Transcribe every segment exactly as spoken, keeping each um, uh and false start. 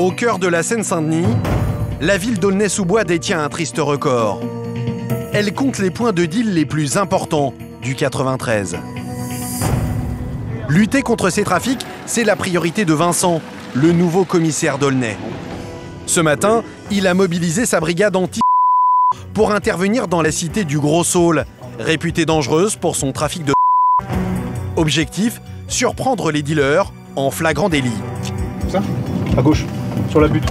Au cœur de la Seine-Saint-Denis, la ville d'Aulnay-sous-Bois détient un triste record. Elle compte les points de deal les plus importants du quatre-vingt-treize. Lutter contre ces trafics, c'est la priorité de Vincent, le nouveau commissaire d'Aulnay. Ce matin, il a mobilisé sa brigade anti pour intervenir dans la cité du Gros-Saule, réputée dangereuse pour son trafic de. Objectif, surprendre les dealers en flagrant délit. Ça ? À gauche, sur la butte.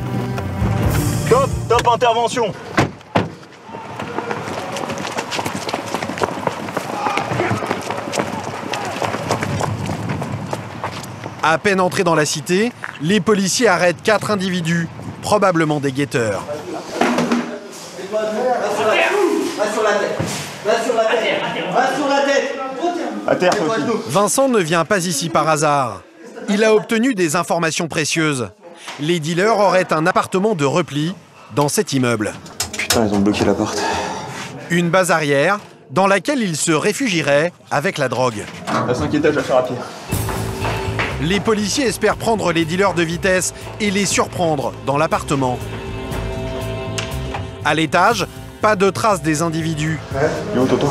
Top, top intervention. À peine entrés dans la cité, les policiers arrêtent quatre individus, probablement des guetteurs. Vincent ne vient pas ici par hasard. Il a obtenu des informations précieuses. Les dealers auraient un appartement de repli dans cet immeuble. Putain, ils ont bloqué la porte. Une base arrière dans laquelle ils se réfugieraient avec la drogue. À cinq étages à faire à pied. Les policiers espèrent prendre les dealers de vitesse et les surprendre dans l'appartement. À l'étage, pas de traces des individus. Yo, Toto.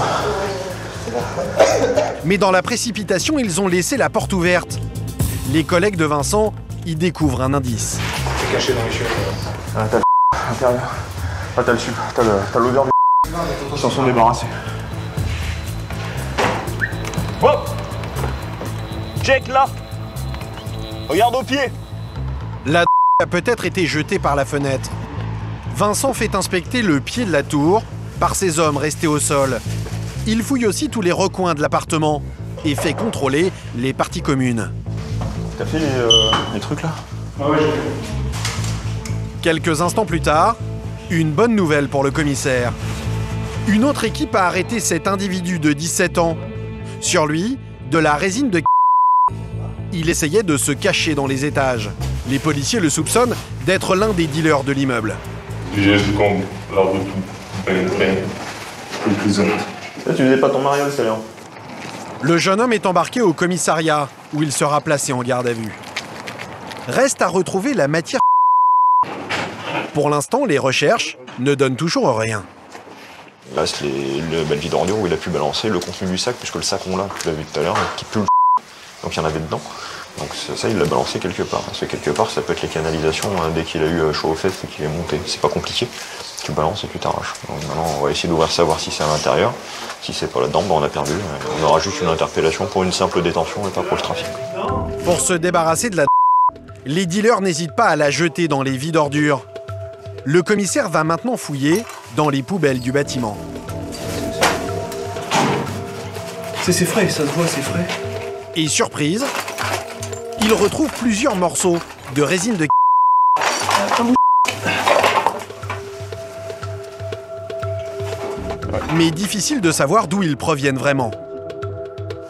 Mais dans la précipitation, ils ont laissé la porte ouverte. Les collègues de Vincent y découvrent un indice. C'est caché dans les chiottes. Ah, t'as le intérieur. Ah, t'as le sucre. T'as l'odeur du. Ils s'en sont débarrassés. Oh, check là. Regarde au pied. La a peut-être été jetée par la fenêtre. Vincent fait inspecter le pied de la tour par ses hommes restés au sol. Il fouille aussi tous les recoins de l'appartement et fait contrôler les parties communes. T'as fait les, euh, les trucs là ? Ah ouais, j'ai fait. Quelques instants plus tard, une bonne nouvelle pour le commissaire. Une autre équipe a arrêté cet individu de dix-sept ans. Sur lui, de la résine de. Il essayait de se cacher dans les étages. Les policiers le soupçonnent d'être l'un des dealers de l'immeuble. J'ai joué comme la route tout. Là, tu faisais pas ton mariole, c'est bien. Le jeune homme est embarqué au commissariat, où il sera placé en garde à vue. Reste à retrouver la matière. Pour l'instant, les recherches ne donnent toujours rien. Là, c'est le bel vide ordure où il a pu balancer le contenu du sac, puisque le sac, on l'a, tu l'as vu tout à l'heure, qui pue le. Donc il y en avait dedans. Donc ça, il l'a balancé quelque part. Parce que quelque part, ça peut être les canalisations, hein, dès qu'il a eu chaud aux fesses et qu'il est monté. C'est pas compliqué. Tu balances et tu t'arraches. Donc maintenant, on va essayer d'ouvrir ça, voir si c'est à l'intérieur. Si c'est pas là-dedans, ben, on a perdu. On aura juste une interpellation pour une simple détention et pas pour le trafic. Pour se débarrasser de la les dealers n'hésitent pas à la jeter dans les vides ordures. Le commissaire va maintenant fouiller dans les poubelles du bâtiment. C'est frais, ça se voit, c'est frais. Et surprise, il retrouve plusieurs morceaux de résine de. Mais difficile de savoir d'où ils proviennent vraiment.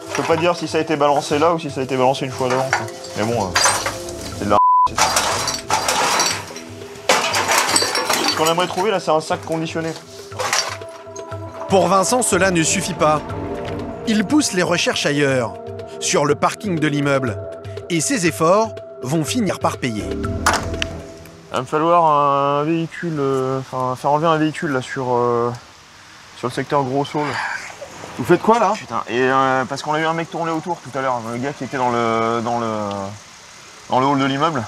Je peux pas dire si ça a été balancé là ou si ça a été balancé une fois d'avant. Mais bon, euh, c'est de la. Ce qu'on aimerait trouver là, c'est un sac conditionné. Pour Vincent, cela ne suffit pas. Il pousse les recherches ailleurs. Sur le parking de l'immeuble. Et ses efforts vont finir par payer. Il va me falloir un véhicule, euh, enfin faire enlever un véhicule là sur, euh, sur le secteur Gros-Saule. Vous faites quoi là ? Putain, et euh, parce qu'on a eu un mec tourner autour tout à l'heure, le gars qui était dans le dans le, dans le hall de l'immeuble,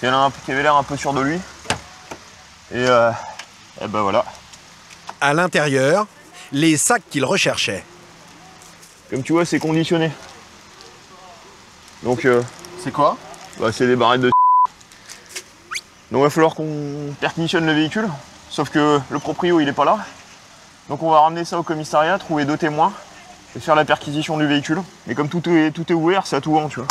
qui avait l'air un peu sûr de lui. Et, euh, et ben voilà. À l'intérieur, les sacs qu'il recherchait. Comme tu vois, c'est conditionné. Donc, euh, c'est quoi ? Bah, c'est des barrettes de. Donc, il va falloir qu'on perquisitionne le véhicule. Sauf que le proprio, il est pas là. Donc, on va ramener ça au commissariat, trouver deux témoins et faire la perquisition du véhicule. Mais comme tout est, tout est ouvert, c'est à tout vent, tu vois.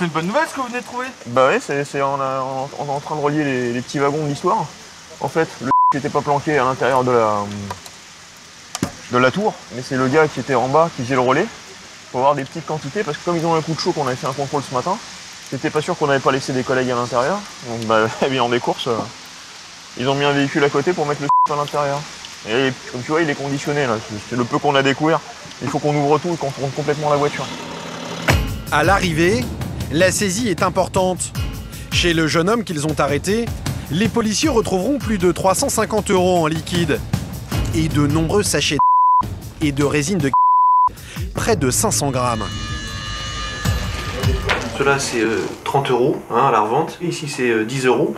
C'est une bonne nouvelle ce que vous venez de trouver ? Bah, ouais, c'est, c'est, on, a, on, on est en train de relier les, les petits wagons de l'histoire. En fait, le qui n'était pas planqué à l'intérieur de la, de la tour, mais c'est le gars qui était en bas qui faisait le relais. Faut avoir des petites quantités parce que comme ils ont un coup de chaud qu'on avait fait un contrôle ce matin, j'étais pas sûr qu'on n'avait pas laissé des collègues à l'intérieur. Donc bah bien des courses, euh, ils ont mis un véhicule à côté pour mettre le à l'intérieur. Et comme tu vois il est conditionné là, c'est le peu qu'on a découvert. Il faut qu'on ouvre tout et qu'on tourne complètement la voiture. À l'arrivée, la saisie est importante. Chez le jeune homme qu'ils ont arrêté, les policiers retrouveront plus de trois cent cinquante euros en liquide et de nombreux sachets de et de résine de près de cinq cents grammes. Cela c'est euh, trente euros hein, à la revente, ici c'est euh, dix euros.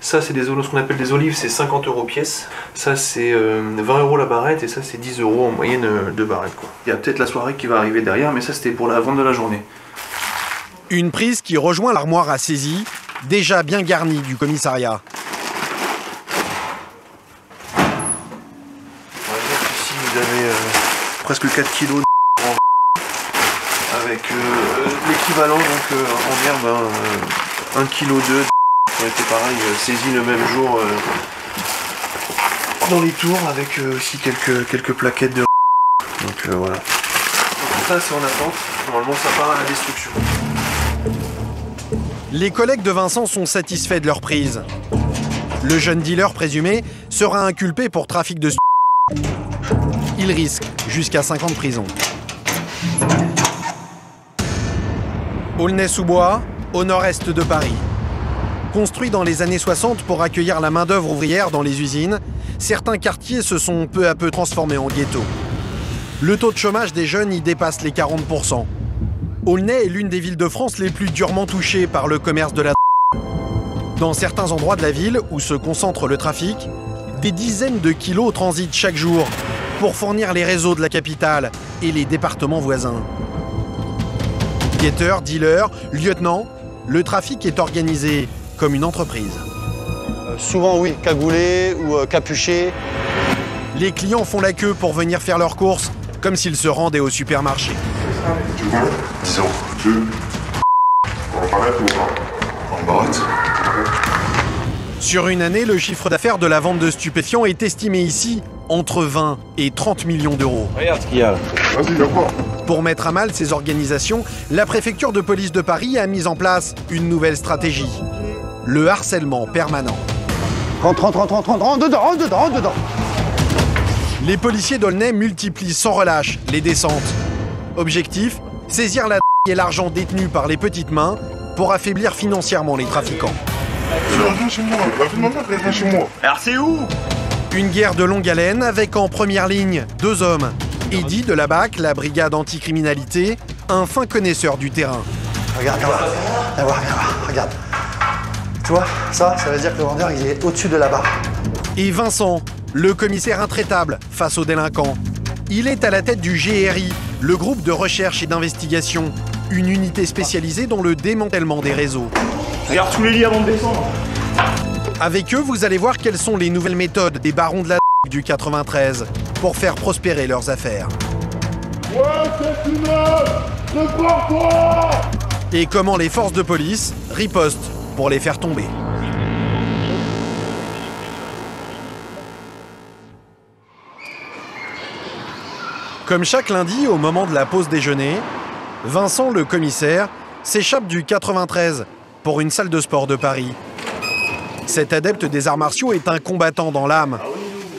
Ça c'est des olives, ce qu'on appelle des olives, c'est cinquante euros pièce. Ça c'est euh, vingt euros la barrette et ça c'est dix euros en moyenne euh, de barrette, quoi. Il y a peut-être la soirée qui va arriver derrière, mais ça c'était pour la vente de la journée. Une prise qui rejoint l'armoire à saisie, déjà bien garnie du commissariat. On va dire qu'ici vous avez euh, presque quatre kilos de en avec euh, l'équivalent donc euh, en herbe, hein, euh, un virgule deux kilos de qui ont été pareil saisis le même jour euh, dans les tours avec euh, aussi quelques, quelques plaquettes de donc euh, voilà. Donc ça c'est en attente, normalement ça part à la destruction. Les collègues de Vincent sont satisfaits de leur prise. Le jeune dealer présumé sera inculpé pour trafic de stupéfiants. Il risque jusqu'à cinq ans de prison. Aulnay-sous-Bois, au nord-est de Paris. Construit dans les années soixante pour accueillir la main-d'œuvre ouvrière dans les usines, certains quartiers se sont peu à peu transformés en ghettos. Le taux de chômage des jeunes y dépasse les quarante pour cent. Aulnay est l'une des villes de France les plus durement touchées par le commerce de la drogue. Dans certains endroits de la ville où se concentre le trafic, des dizaines de kilos transitent chaque jour pour fournir les réseaux de la capitale et les départements voisins. Guetteurs, dealers, lieutenants, le trafic est organisé comme une entreprise. Euh, souvent, oui, cagoulés ou euh, capuchés. Les clients font la queue pour venir faire leurs courses, comme s'ils se rendaient au supermarché. Tu vois, disons, tu en barrette ou en barrette. Sur une année, le chiffre d'affaires de la vente de stupéfiants est estimé ici entre vingt et trente millions d'euros. Regarde ce qu'il y a là. Vas-y, d'accord. Pour mettre à mal ces organisations, la préfecture de police de Paris a mis en place une nouvelle stratégie. Le harcèlement permanent. Rentre, rentre, rentre, rentre, rentre, dedans, rentre dedans, rentre dedans. Les policiers d'Aulnay multiplient sans relâche les descentes. Objectif, saisir la d*** et l'argent détenu par les petites mains pour affaiblir financièrement les trafiquants. Alors c'est où ? Une guerre de longue haleine avec en première ligne deux hommes. Eddie de la B A C, la brigade anticriminalité, un fin connaisseur du terrain. Regarde, viens voir, viens voir, viens voir, regarde. Tu vois, ça, ça veut dire que le vendeur il est au-dessus de la barre. Et Vincent, le commissaire intraitable face aux délinquants. Il est à la tête du G R I, le groupe de recherche et d'investigation, une unité spécialisée dans le démantèlement des réseaux. Regarde tous les lits avant de descendre. Avec eux, vous allez voir quelles sont les nouvelles méthodes des barons de la du quatre-vingt-treize pour faire prospérer leurs affaires. Ouais, c'est une œuvre, c'est pour toi. Et comment les forces de police ripostent pour les faire tomber. Comme chaque lundi, au moment de la pause déjeuner, Vincent, le commissaire, s'échappe du quatre-vingt-treize pour une salle de sport de Paris. Cet adepte des arts martiaux est un combattant dans l'âme.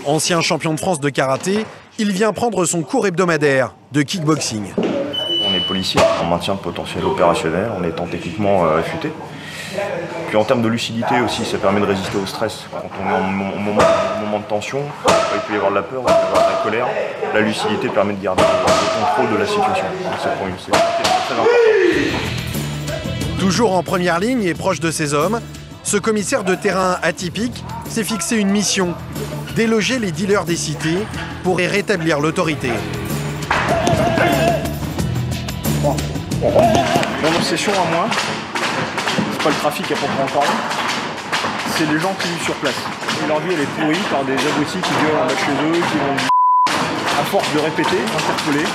Ancien champion de France de karaté, il vient prendre son cours hebdomadaire de kickboxing. On est policier, on maintient le potentiel opérationnel, on est techniquement affûté. Puis en termes de lucidité aussi, ça permet de résister au stress. Quand on est en moment, moment de tension, il peut y avoir de la peur, il peut y avoir de la colère. La lucidité permet de garder le contrôle de la situation. C'est très important. Toujours en première ligne et proche de ses hommes, ce commissaire de terrain atypique s'est fixé une mission, déloger les dealers des cités pour y rétablir l'autorité. Mon obsession à moi, c'est pas le trafic à proprement parler, c'est les gens qui vivent sur place. Et leur vie elle est pourrie par des abrutis qui violent en bas chez eux, qui vont à force de répéter, interpeller,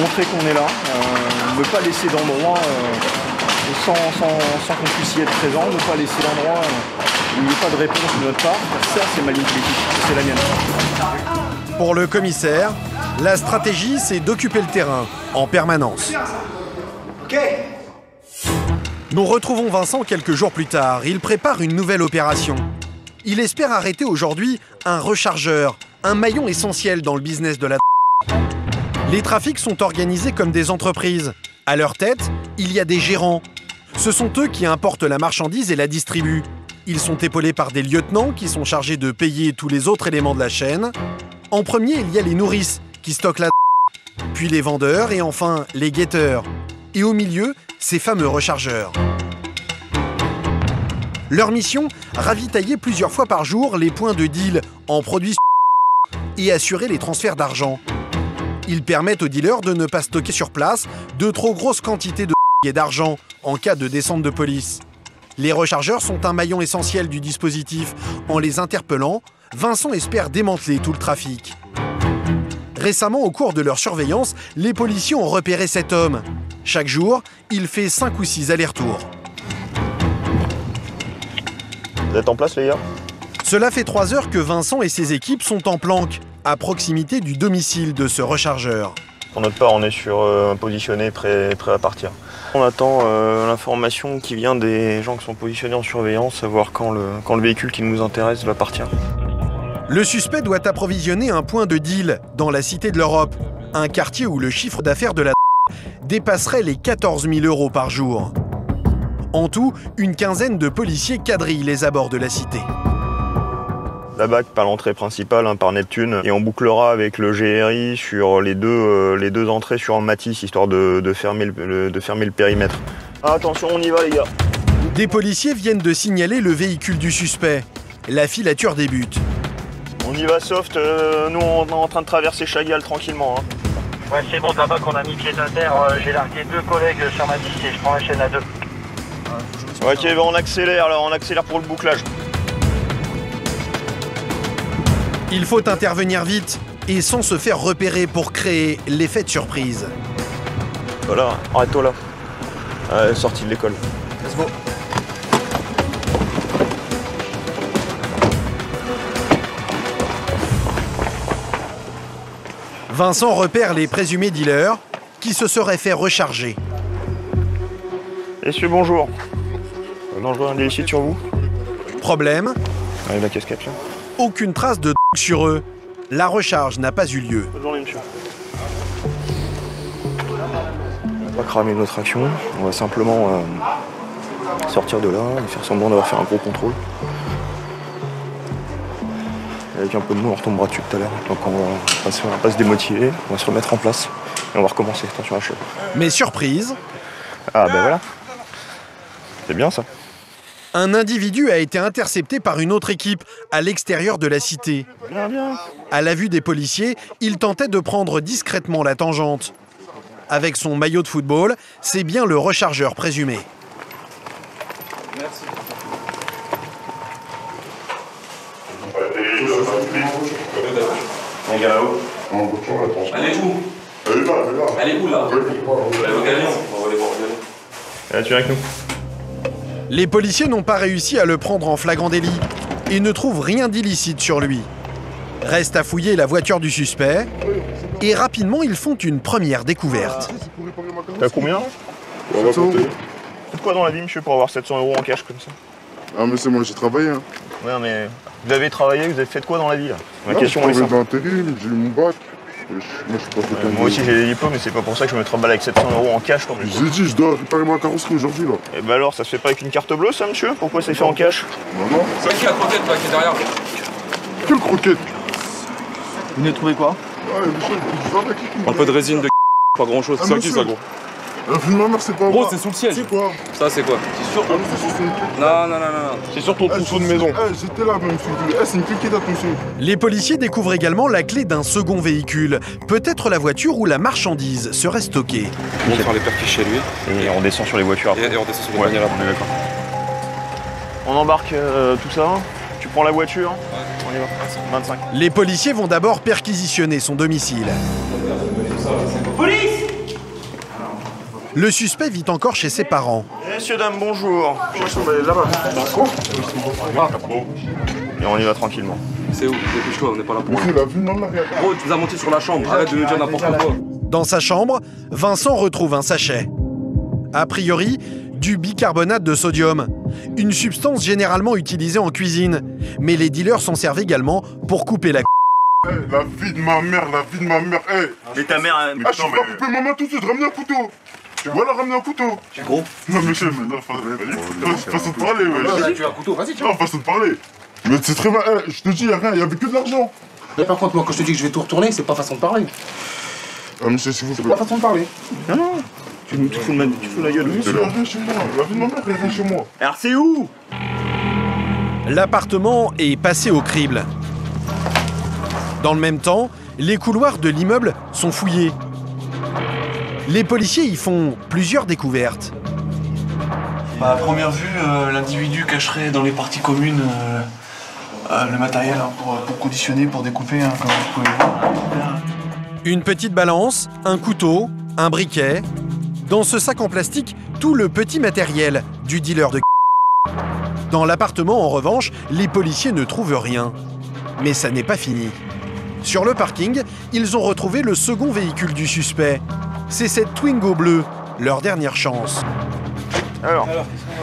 montrer qu'on est là, euh, ne pas laisser d'endroit euh, sans, sans, sans qu'on puisse y être présent, ne pas laisser d'endroit où il n'y a pas de réponse de notre part. Ça c'est ma ligne politique, c'est la mienne. Pour le commissaire, la stratégie c'est d'occuper le terrain en permanence. Ok. Nous retrouvons Vincent quelques jours plus tard. Il prépare une nouvelle opération. Il espère arrêter aujourd'hui un rechargeur, un maillon essentiel dans le business de la drogue. Les trafics sont organisés comme des entreprises. À leur tête, il y a des gérants. Ce sont eux qui importent la marchandise et la distribuent. Ils sont épaulés par des lieutenants qui sont chargés de payer tous les autres éléments de la chaîne. En premier, il y a les nourrices qui stockent la puis les vendeurs et enfin les guetteurs. Et au milieu, ces fameux rechargeurs. Leur mission, ravitailler plusieurs fois par jour les points de deal en produits et assurer les transferts d'argent. Ils permettent aux dealers de ne pas stocker sur place de trop grosses quantités de et d'argent en cas de descente de police. Les rechargeurs sont un maillon essentiel du dispositif. En les interpellant, Vincent espère démanteler tout le trafic. Récemment, au cours de leur surveillance, les policiers ont repéré cet homme. Chaque jour, il fait cinq ou six allers-retours. Vous êtes en place, les gars? Cela fait trois heures que Vincent et ses équipes sont en planque, à proximité du domicile de ce rechargeur. Pour notre part, on est sur euh, positionné, prêt, prêt à partir. On attend euh, l'information qui vient des gens qui sont positionnés en surveillance, savoir quand le, quand le véhicule qui nous intéresse va partir. Le suspect doit approvisionner un point de deal dans la Cité de l'Europe, un quartier où le chiffre d'affaires de la dépasserait les quatorze mille euros par jour. En tout, une quinzaine de policiers quadrillent les abords de la cité. La B A C par l'entrée principale, hein, par Neptune, et on bouclera avec le G R I sur les deux, euh, les deux entrées sur un Matisse, histoire de, de, fermer le, de fermer le périmètre. Attention, on y va les gars. Des policiers viennent de signaler le véhicule du suspect. La filature débute. On y va soft, euh, nous on est en train de traverser Chagall tranquillement. Hein. Ouais, c'est bon, de la B A C on a mis pied à terre, euh, j'ai largué deux collègues sur Matisse et je prends la chaîne à deux. Ouais, ok, bah on accélère là, on accélère pour le bouclage. Il faut intervenir vite et sans se faire repérer pour créer l'effet de surprise. Voilà, arrête-toi là. Euh, sortie de l'école. Let's go. Vincent repère les présumés dealers qui se seraient fait recharger. Messieurs, bonjour. Le dangereux illicite sur vous. Problème. Allez, la casquette là. Aucune trace de sur eux. La recharge n'a pas eu lieu. Bonne journée, monsieur. On va pas cramer notre action. On va simplement euh, sortir de là et faire semblant d'avoir fait un gros contrôle. Et avec un peu de nous, on retombera dessus tout à l'heure. Donc on va, on va pas se démotiver, on va se remettre en place et on va recommencer. Attention à chaud. Mais surprise. Ah ben voilà. C'est bien ça. Un individu a été intercepté par une autre équipe à l'extérieur de la cité. Bien, bien. À la vue des policiers, il tentait de prendre discrètement la tangente. Avec son maillot de football, c'est bien le rechargeur présumé. Merci. Allez où? Allez où là? Allez, tu viens avec nous. Les policiers n'ont pas réussi à le prendre en flagrant délit et ne trouvent rien d'illicite sur lui. Reste à fouiller la voiture du suspect et rapidement ils font une première découverte. T'as combien? On va compter. C'est quoi dans la vie, monsieur, pour avoir sept cents euros en cash comme ça? Ah mais c'est moi, j'ai travaillé. Hein. Ouais mais vous avez travaillé, vous avez fait de quoi dans la vie là? Ma non, question est simple. J'ai travaillé dans l'intérim, j'ai eu mon bac. Moi, je suis pas euh, moi aussi j'ai des diplômes, mais c'est pas pour ça que je me trimballe avec sept cents euros en cash. Je vous ai dit, je dois réparer ma carrosserie aujourd'hui là. Et bah alors, ça se fait pas avec une carte bleue ça, monsieur? Pourquoi c'est fait en cash? Non, non. C'est qui la croquette là qui est derrière? Quelle croquette? Vous venez de trouver quoi? Ouais, monsieur, je vous arnaque. Un peu de résine de pas grand chose. C'est qui ça, gros? La vue de ma mère, c'est pas gros, c'est sous le siège. C'est quoi? Ça, c'est quoi? C'est sur ton... Non, non, non, non. C'est sur ton trousseau de maison. J'étais là, même, c'est une cliquette à trousseau. Les policiers découvrent également la clé d'un second véhicule. Peut-être la voiture où la marchandise serait stockée. On va faire les perquis chez lui. Et on descend sur les voitures après. Et on descend sur les voitures après. On embarque tout ça. Tu prends la voiture. On y va. vingt-cinq. Les policiers vont d'abord perquisitionner son domicile. Police! Le suspect vit encore chez ses parents. Messieurs, dames, bonjour. Je suis là-bas. Et on y va tranquillement. C'est où? Dépêche-toi, on n'est pas là pour moi. Gros, tu nous as monté sur la chambre. Arrête de nous dire n'importe quoi. Dans sa chambre, Vincent retrouve un sachet. A priori, du bicarbonate de sodium. Une substance généralement utilisée en cuisine. Mais les dealers s'en servent également pour couper la... Hey, la vie de ma mère, la vie de ma mère. Hey. Mais ta mère... Elle... Mais, putain, ah, je vais pas couper ma main tout de suite, je ramène un couteau. Tu vas leur ramener un couteau. Tu es gros. Non mais je mais non, vas-y. Façon de parler, ouais. Tu veux un couteau, vas-y, tu vois. Non, façon de parler. Mais c'est très mal, je te dis, il n'y a rien, il n'y avait que de l'argent. Mais par contre, moi quand je te dis que je vais tout retourner, c'est pas façon de parler. Ah monsieur, si vous voulez. C'est pas façon de parler. Non, non. Tu me fous la gueule. Mais c'est la vie chez moi, la vie de ma mère, elle vient chez moi. Alors c'est où? L'appartement est passé au crible. Dans le même temps, les couloirs de l'immeuble sont fouillés. Les policiers y font plusieurs découvertes. Bah, à première vue, euh, l'individu cacherait dans les parties communes euh, euh, le matériel hein, pour, pour conditionner, pour découper, hein, comme vous pouvez le voir. Une petite balance, un couteau, un briquet. Dans ce sac en plastique, tout le petit matériel du dealer de. Dans l'appartement, en revanche, les policiers ne trouvent rien. Mais ça n'est pas fini. Sur le parking, ils ont retrouvé le second véhicule du suspect. C'est cette Twingo bleue, leur dernière chance. Alors, Alors qu'est-ce qu'on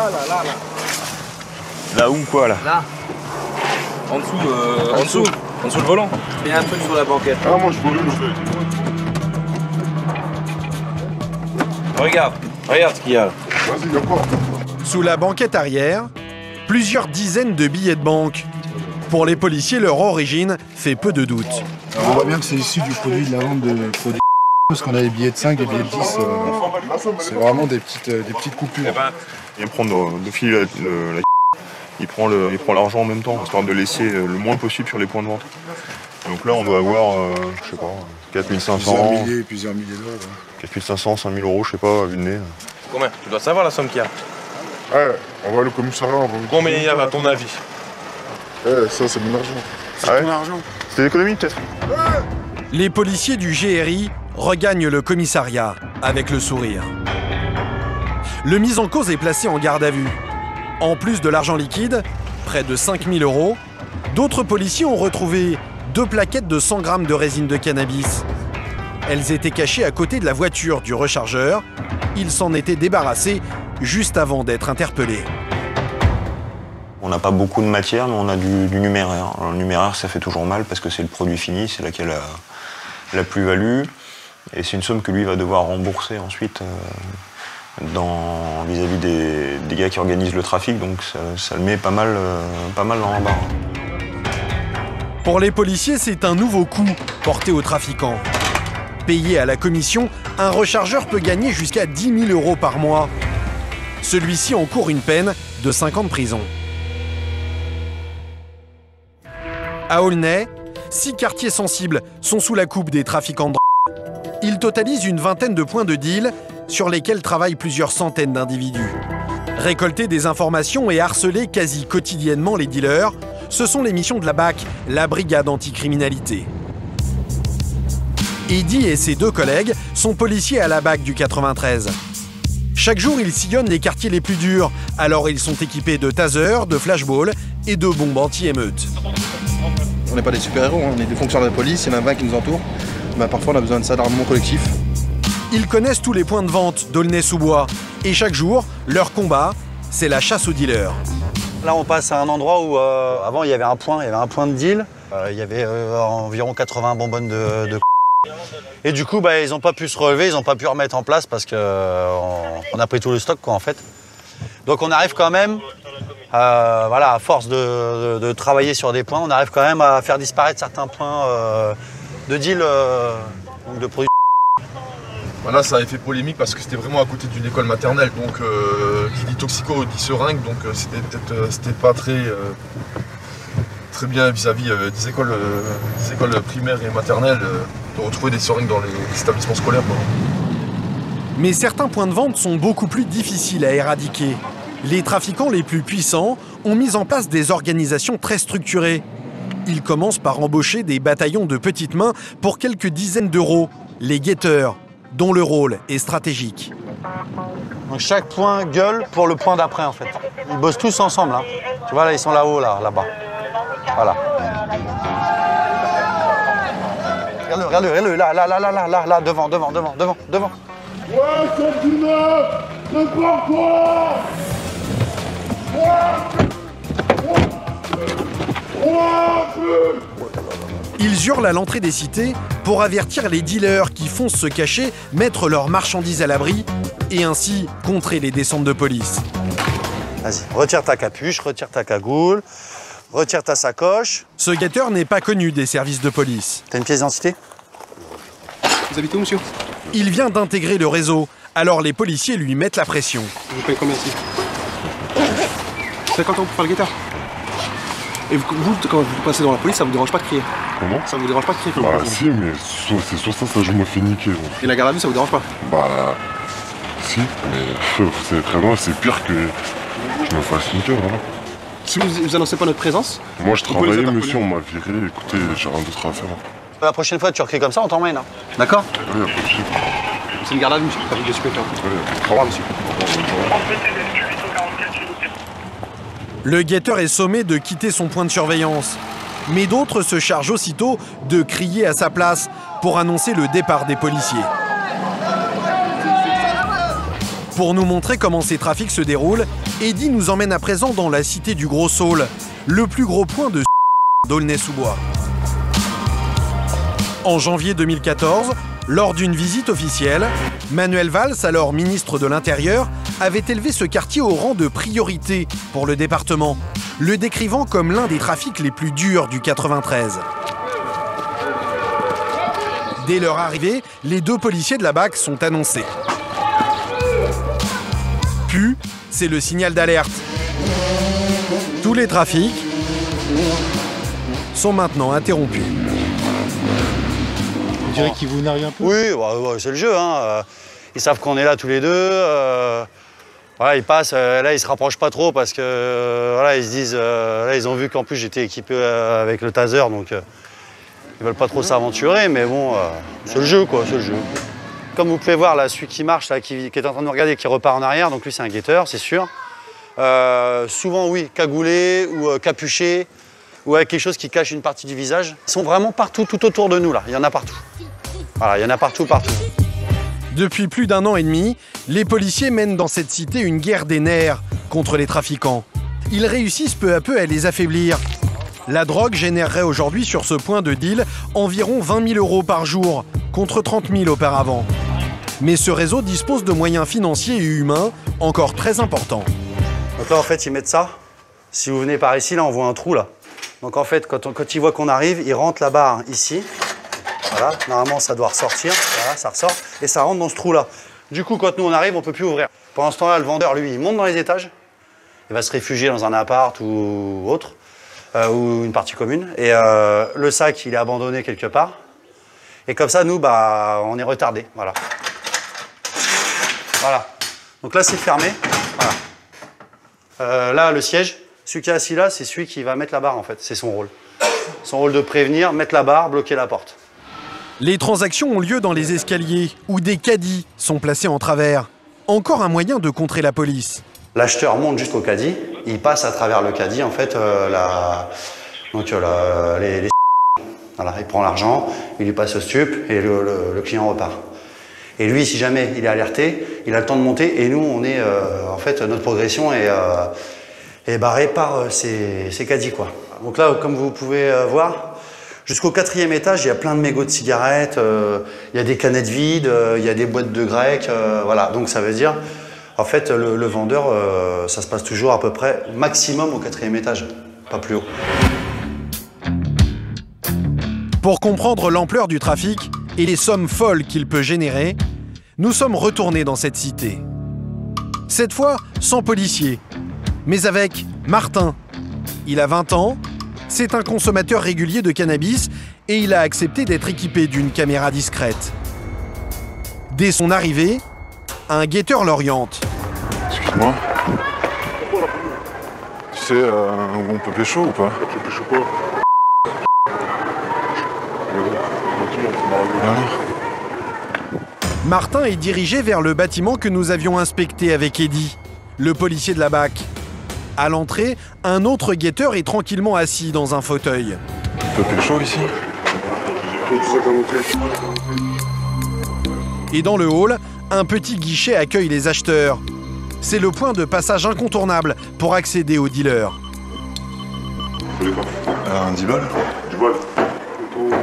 va faire ? Là, là, là, là. Là où quoi, là ? Là. En dessous, euh, en, en dessous, en dessous le volant. Il y a un truc sur la banquette. Ah, moi je vois le. Regarde, regarde ce qu'il y a là. Vas-y, d'accord. Sous la banquette arrière, plusieurs dizaines de billets de banque. Pour les policiers, leur origine fait peu de doute. On voit bien que c'est issu du produit de la vente de produits parce qu'on a des billets de cinq, des billets de dix. Euh, c'est vraiment des petites, des petites coupures. Il prend de, de fil le, la il prend le, il prend l'argent en même temps, histoire de laisser le moins possible sur les points de vente. Donc là, on doit avoir, euh, je sais pas, quatre mille cinq cents... Plusieurs milliers, plusieurs milliers d'euros. Ouais. quatre mille cinq cents, cinq mille euros, je sais pas, vu le nez. Combien? Tu dois savoir la somme qu'il y a. Ouais, on va le commissariat, on va... Combien il y a, à ton avis? Eh, ça, c'est mon argent. C'est ah ouais? argent. C'est l'économie, peut-être. Les policiers du G R I regagnent le commissariat avec le sourire. Le mis en cause est placé en garde à vue. En plus de l'argent liquide, près de cinq mille euros, d'autres policiers ont retrouvé deux plaquettes de cent grammes de résine de cannabis. Elles étaient cachées à côté de la voiture du rechargeur. Ils s'en étaient débarrassés juste avant d'être interpellés. On n'a pas beaucoup de matière, mais on a du, du numéraire. Alors, le numéraire, ça fait toujours mal parce que c'est le produit fini, c'est là qu'il y a la, la plus-value. Et c'est une somme que lui va devoir rembourser ensuite euh, vis-à-vis des, des gars qui organisent le trafic. Donc ça, ça le met pas mal, euh, pas mal dans la barre. Pour les policiers, c'est un nouveau coup porté aux trafiquants. Payé à la commission, un rechargeur peut gagner jusqu'à dix mille euros par mois. Celui-ci encourt une peine de cinq ans de prison. À Aulnay, six quartiers sensibles sont sous la coupe des trafiquants de drogue. Ils totalisent une vingtaine de points de deal sur lesquels travaillent plusieurs centaines d'individus. Récolter des informations et harceler quasi quotidiennement les dealers, ce sont les missions de la B A C, la brigade anticriminalité. Eddie et ses deux collègues sont policiers à la B A C du quatre-vingt-treize. Chaque jour, ils sillonnent les quartiers les plus durs, alors ils sont équipés de tasers, de flashballs et de bombes anti-émeutes. On n'est pas des super-héros, hein. On est des fonctionnaires de police, il y en a vingt qui nous entourent. Bah, parfois, on a besoin de ça, d'armement collectif. Ils connaissent tous les points de vente d'Aulnay-sous-Bois. Et chaque jour, leur combat, c'est la chasse aux dealers. Là, on passe à un endroit où, euh, avant, il y avait un point, il y avait un point de deal. Euh, il y avait euh, environ quatre-vingts bonbonnes de, de Et du coup, bah, ils n'ont pas pu se relever, ils n'ont pas pu remettre en place parce qu'on euh, a pris tout le stock, quoi, en fait. Donc, on arrive quand même... Euh, voilà, à force de, de, de travailler sur des points, on arrive quand même à faire disparaître certains points euh, de deal, euh, de produits. Voilà, ça avait fait polémique parce que c'était vraiment à côté d'une école maternelle, donc euh, qui dit toxico dit seringue, donc euh, c'était peut-être euh, c'était pas très, euh, très bien vis-à-vis euh, des, écoles, euh, des écoles primaires et maternelles euh, de retrouver des seringues dans les, les établissements scolaires. Quoi. Mais certains points de vente sont beaucoup plus difficiles à éradiquer. Les trafiquants les plus puissants ont mis en place des organisations très structurées. Ils commencent par embaucher des bataillons de petites mains pour quelques dizaines d'euros, les guetteurs, dont le rôle est stratégique. Donc chaque point gueule pour le point d'après, en fait. Ils bossent tous ensemble. Hein. Tu vois, là, ils sont là-haut, là, là-bas. Voilà. Regarde-le, regarde-le, regarde-le, là, là, là, là, là, là, devant, devant, devant, devant, devant. Ouais, c'est du neuf, prépare-toi. Ils hurlent à l'entrée des cités pour avertir les dealers qui foncent se cacher, mettre leurs marchandises à l'abri et ainsi contrer les descentes de police. Vas-y, retire ta capuche, retire ta cagoule, retire ta sacoche. Ce guetteur n'est pas connu des services de police. T'as une pièce d'identité? Vous habitez où, monsieur? Il vient d'intégrer le réseau, alors les policiers lui mettent la pression. Vous payez combien ici? cinquante euros pour faire le guettard. Et vous, vous, quand vous passez dans la police, ça vous dérange pas de crier? Comment? Ça vous dérange pas de crier? Bah si, mais c'est sur ça, ça je me fais niquer. Donc. Et la garde à vue, ça vous dérange pas? Bah si, mais vous savez très bien, c'est pire que je me fasse niquer, voilà. Si vous, vous annoncez pas notre présence? Moi je travaillais, monsieur, on m'a viré, écoutez, j'ai rien d'autre à faire. La prochaine fois, tu recris comme ça, on t'emmène, hein. D'accord? Oui, c'est une garde à vue, monsieur, pas de spectateur. Au revoir, monsieur. Le guetteur est sommé de quitter son point de surveillance. Mais d'autres se chargent aussitôt de crier à sa place pour annoncer le départ des policiers. Pour nous montrer comment ces trafics se déroulent, Eddie nous emmène à présent dans la cité du Gros-Saule, le plus gros point de d'Aulnay-sous-Bois. En janvier deux mille quatorze, lors d'une visite officielle, Manuel Valls, alors ministre de l'Intérieur, avait élevé ce quartier au rang de priorité pour le département, le décrivant comme l'un des trafics les plus durs du quatre-vingt-treize. Dès leur arrivée, les deux policiers de la B A C sont annoncés. Puis, c'est le signal d'alerte. Tous les trafics sont maintenant interrompus. On dirait qu'ils vous narguent un peu. Oui, bah, bah, c'est le jeu. Hein. Ils savent qu'on est là tous les deux. Euh, voilà, ils passent. Euh, là, ils se rapprochent pas trop parce que euh, voilà, ils se disent. Euh, là, ils ont vu qu'en plus j'étais équipé euh, avec le taser, donc euh, ils veulent pas trop s'aventurer. Mais bon, euh, c'est le jeu, quoi. C'est le jeu. Comme vous pouvez voir, là, celui qui marche, là, qui, qui est en train de me regarder, qui repart en arrière, donc lui, c'est un guetteur, c'est sûr. Euh, souvent, oui, cagoulé ou euh, capuché ou avec quelque chose qui cache une partie du visage. Ils sont vraiment partout, tout autour de nous, là. Il y en a partout. Voilà, il y en a partout, partout. Depuis plus d'un an et demi, les policiers mènent dans cette cité une guerre des nerfs contre les trafiquants. Ils réussissent peu à peu à les affaiblir. La drogue générerait aujourd'hui sur ce point de deal environ vingt mille euros par jour, contre trente mille auparavant. Mais ce réseau dispose de moyens financiers et humains encore très importants. Donc là, en fait, ils mettent ça. Si vous venez par ici, là, on voit un trou, là. Donc en fait, quand, on, quand ils voient qu'on arrive, ils rentrent la barre ici. Voilà, normalement ça doit ressortir, voilà, ça ressort, et ça rentre dans ce trou-là. Du coup, quand nous on arrive, on ne peut plus ouvrir. Pendant ce temps-là, le vendeur, lui, il monte dans les étages, il va se réfugier dans un appart ou autre, euh, ou une partie commune, et euh, le sac, il est abandonné quelque part. Et comme ça, nous, bah, on est retardés, voilà. Voilà, donc là c'est fermé, voilà. Euh, là, le siège, celui qui est assis là, c'est celui qui va mettre la barre en fait, c'est son rôle. Son rôle de prévenir, mettre la barre, bloquer la porte. Les transactions ont lieu dans les escaliers, où des caddies sont placés en travers. Encore un moyen de contrer la police. L'acheteur monte jusqu'au caddie, il passe à travers le caddie, en fait, euh, la... Donc, euh, la... les, les... Voilà, il prend l'argent, il lui passe au stup, et le, le, le client repart. Et lui, si jamais il est alerté, il a le temps de monter, et nous, on est, euh, en fait, notre progression est, euh, est barrée par euh, ces, ces caddies, quoi. Donc là, comme vous pouvez euh, voir, jusqu'au quatrième étage, il y a plein de mégots de cigarettes, euh, il y a des canettes vides, euh, il y a des boîtes de grecques, euh, voilà. Donc ça veut dire, en fait, le, le vendeur, euh, ça se passe toujours à peu près maximum au quatrième étage, pas plus haut. Pour comprendre l'ampleur du trafic et les sommes folles qu'il peut générer, nous sommes retournés dans cette cité. Cette fois, sans policiers, mais avec Martin. Il a vingt ans. C'est un consommateur régulier de cannabis et il a accepté d'être équipé d'une caméra discrète. Dès son arrivée, un guetteur l'oriente. Excuse-moi. Tu sais, euh, on peut pécho ou pas? Je pécho pas. Martin est dirigé vers le bâtiment que nous avions inspecté avec Eddie, le policier de la B A C. À l'entrée, un autre guetteur est tranquillement assis dans un fauteuil. Ça fait chaud ici. Et dans le hall, un petit guichet accueille les acheteurs. C'est le point de passage incontournable pour accéder aux dealers. Un dix balles ? dix balles.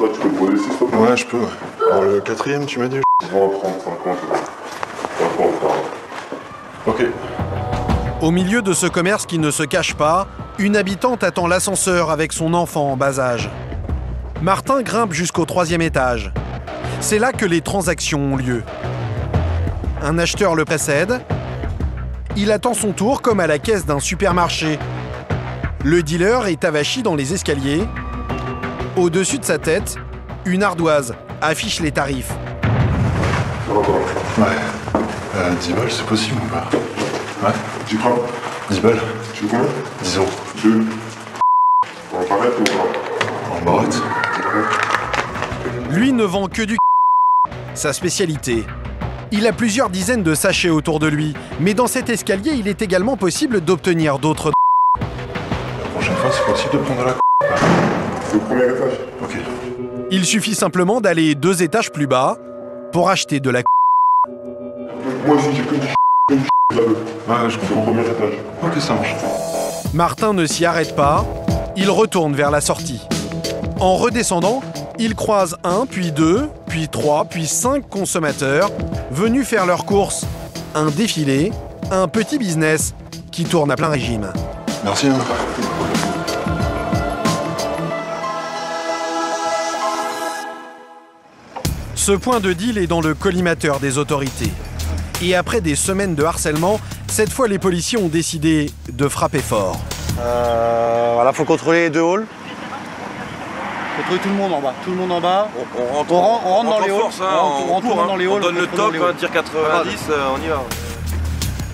Toi, tu peux te poser si ça peut. Ouais, je peux. Alors, le quatrième, tu m'as dit. On va prendre cinquante. Ok. Au milieu de ce commerce qui ne se cache pas, une habitante attend l'ascenseur avec son enfant en bas âge. Martin grimpe jusqu'au troisième étage. C'est là que les transactions ont lieu. Un acheteur le précède. Il attend son tour comme à la caisse d'un supermarché. Le dealer est avachi dans les escaliers. Au-dessus de sa tête, une ardoise affiche les tarifs. Ouais. Euh, dix balles, c'est possible ou pas? Ouais. Tu prends dix balles. Tu veux combien? Dix euros. Tu veux? En barrette ou pas? En barrette. Lui ne vend que du sa spécialité. Il a plusieurs dizaines de sachets autour de lui, mais dans cet escalier, il est également possible d'obtenir d'autres. La prochaine fois, c'est possible de prendre la. C'est le premier étage. Ok. Il suffit simplement d'aller deux étages plus bas pour acheter de la. Moi aussi, j'ai que du que du là-bas. Ouais, je comprends. Premier étage. Ok, ça marche. Martin ne s'y arrête pas. Il retourne vers la sortie. En redescendant, il croise un, puis deux, puis trois, puis cinq consommateurs venus faire leurs courses. Un défilé, un petit business qui tourne à plein régime. Merci. Hein. Ce point de deal est dans le collimateur des autorités. Et après des semaines de harcèlement, cette fois les policiers ont décidé de frapper fort. Euh, voilà, faut contrôler les deux halls. Contrôler tout le monde en bas, tout le monde en bas. On, on, rentre, on, rentre, on rentre dans les halls, force, hein, on, on, on, court, hein, dans les halls, on donne on le top, on tire quatre-vingt-dix, euh, on y va.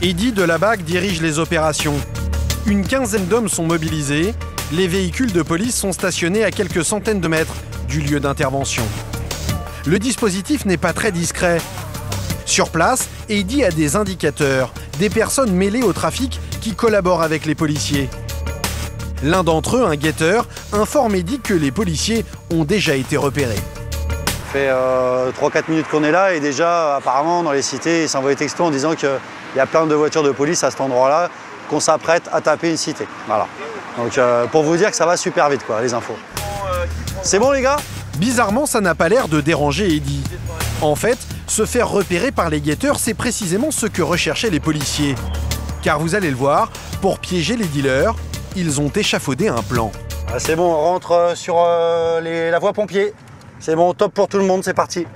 Eddie de la B A C dirige les opérations. Une quinzaine d'hommes sont mobilisés, les véhicules de police sont stationnés à quelques centaines de mètres du lieu d'intervention. Le dispositif n'est pas très discret. Sur place, Eddie a des indicateurs, des personnes mêlées au trafic qui collaborent avec les policiers. L'un d'entre eux, un guetteur, informe Eddie que les policiers ont déjà été repérés. Ça fait euh, trois quatre minutes qu'on est là et déjà, apparemment, dans les cités, ils s'envoient des textos en disant qu'il y a plein de voitures de police à cet endroit-là, qu'on s'apprête à taper une cité. Voilà. Donc, euh, pour vous dire que ça va super vite, quoi, les infos. C'est bon, les gars? Bizarrement, ça n'a pas l'air de déranger Eddie. En fait, se faire repérer par les guetteurs, c'est précisément ce que recherchaient les policiers. Car vous allez le voir, pour piéger les dealers, ils ont échafaudé un plan. Ah, c'est bon, on rentre sur euh, les, la voie pompier. C'est bon, top pour tout le monde, c'est parti.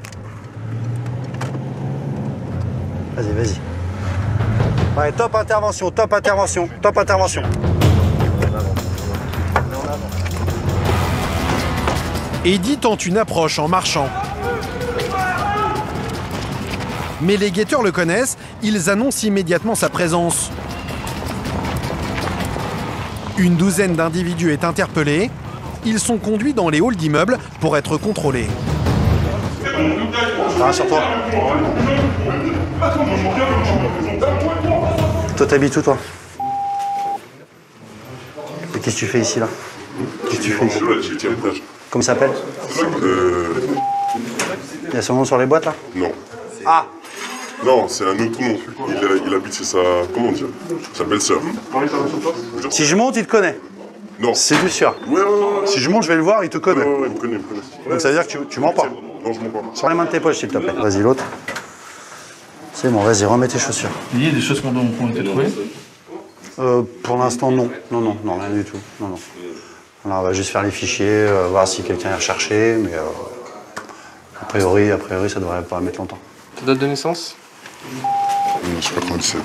Vas-y, vas-y. Ouais, top intervention, top intervention, top intervention. Eddie tente une approche en marchant. Mais les guetteurs le connaissent, ils annoncent immédiatement sa présence. Une douzaine d'individus est interpellée. Ils sont conduits dans les halls d'immeubles pour être contrôlés. Ah, sur toi. Toi, t'habites où, toi? Et qu'est-ce que tu fais ici, là? Qu'est-ce que tu fais ici? Comment ça s'appelle? Euh... Il y a son nom sur les boîtes, là? Non. Ah! Non, c'est un autre nom. Il, il habite chez sa... comment dire? Sa belle-sœur. Si je monte, il te connaît? Non. C'est du sûr. Ouais, ouais, ouais. Si je monte, je vais le voir, il te connaît. Ouais, ouais, ouais, il me connaît, il me connaît. Donc ça veut dire que tu, tu mens pas? Non, je mens pas. Sors les mains de tes poches, s'il te plaît. Vas-y, l'autre. C'est bon, vas-y, remets tes chaussures. Il y a des choses qu'on a été trouvées? Euh, pour l'instant, non. Non, non, non, rien du tout. Non, non. Alors, on va juste faire les fichiers, euh, voir si quelqu'un est recherché, mais... Euh, a priori, a priori, ça devrait pas mettre longtemps. Ta date de naissance? Je sais pas, quatre-vingt-dix-sept.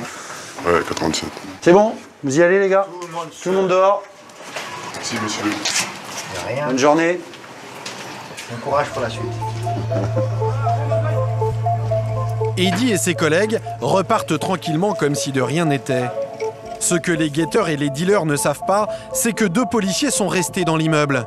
Ouais, quatre-vingt-dix-sept. C'est bon, vous y allez, les gars? Tout le monde, tout le monde dehors. Si, monsieur. Y a rien. Bonne journée. Bon courage pour la suite. Eddie et ses collègues repartent tranquillement comme si de rien n'était. Ce que les guetteurs et les dealers ne savent pas, c'est que deux policiers sont restés dans l'immeuble.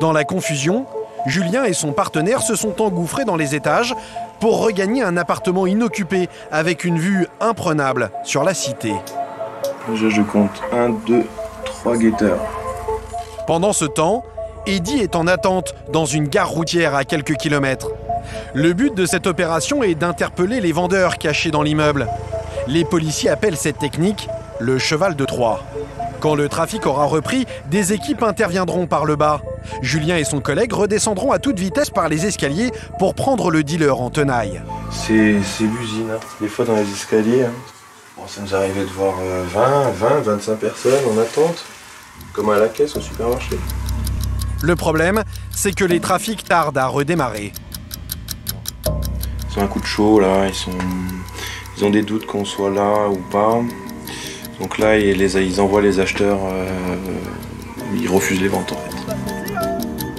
Dans la confusion, Julien et son partenaire se sont engouffrés dans les étages pour regagner un appartement inoccupé avec une vue imprenable sur la cité. Déjà, je compte un, deux, trois guetteurs. Pendant ce temps, Eddie est en attente dans une gare routière à quelques kilomètres. Le but de cette opération est d'interpeller les vendeurs cachés dans l'immeuble. Les policiers appellent cette technique le cheval de Troie. Quand le trafic aura repris, des équipes interviendront par le bas. Julien et son collègue redescendront à toute vitesse par les escaliers pour prendre le dealer en tenaille. C'est l'usine, hein. Des fois dans les escaliers. Hein. Bon, ça nous arrivait de voir euh, vingt, vingt, vingt-cinq personnes en attente, comme à la caisse au supermarché. Le problème, c'est que les trafics tardent à redémarrer. Ils ont un coup de chaud, là, ils, sont... ils ont des doutes qu'on soit là ou pas. Donc là, ils, les... ils envoient les acheteurs, euh... ils refusent les ventes en fait.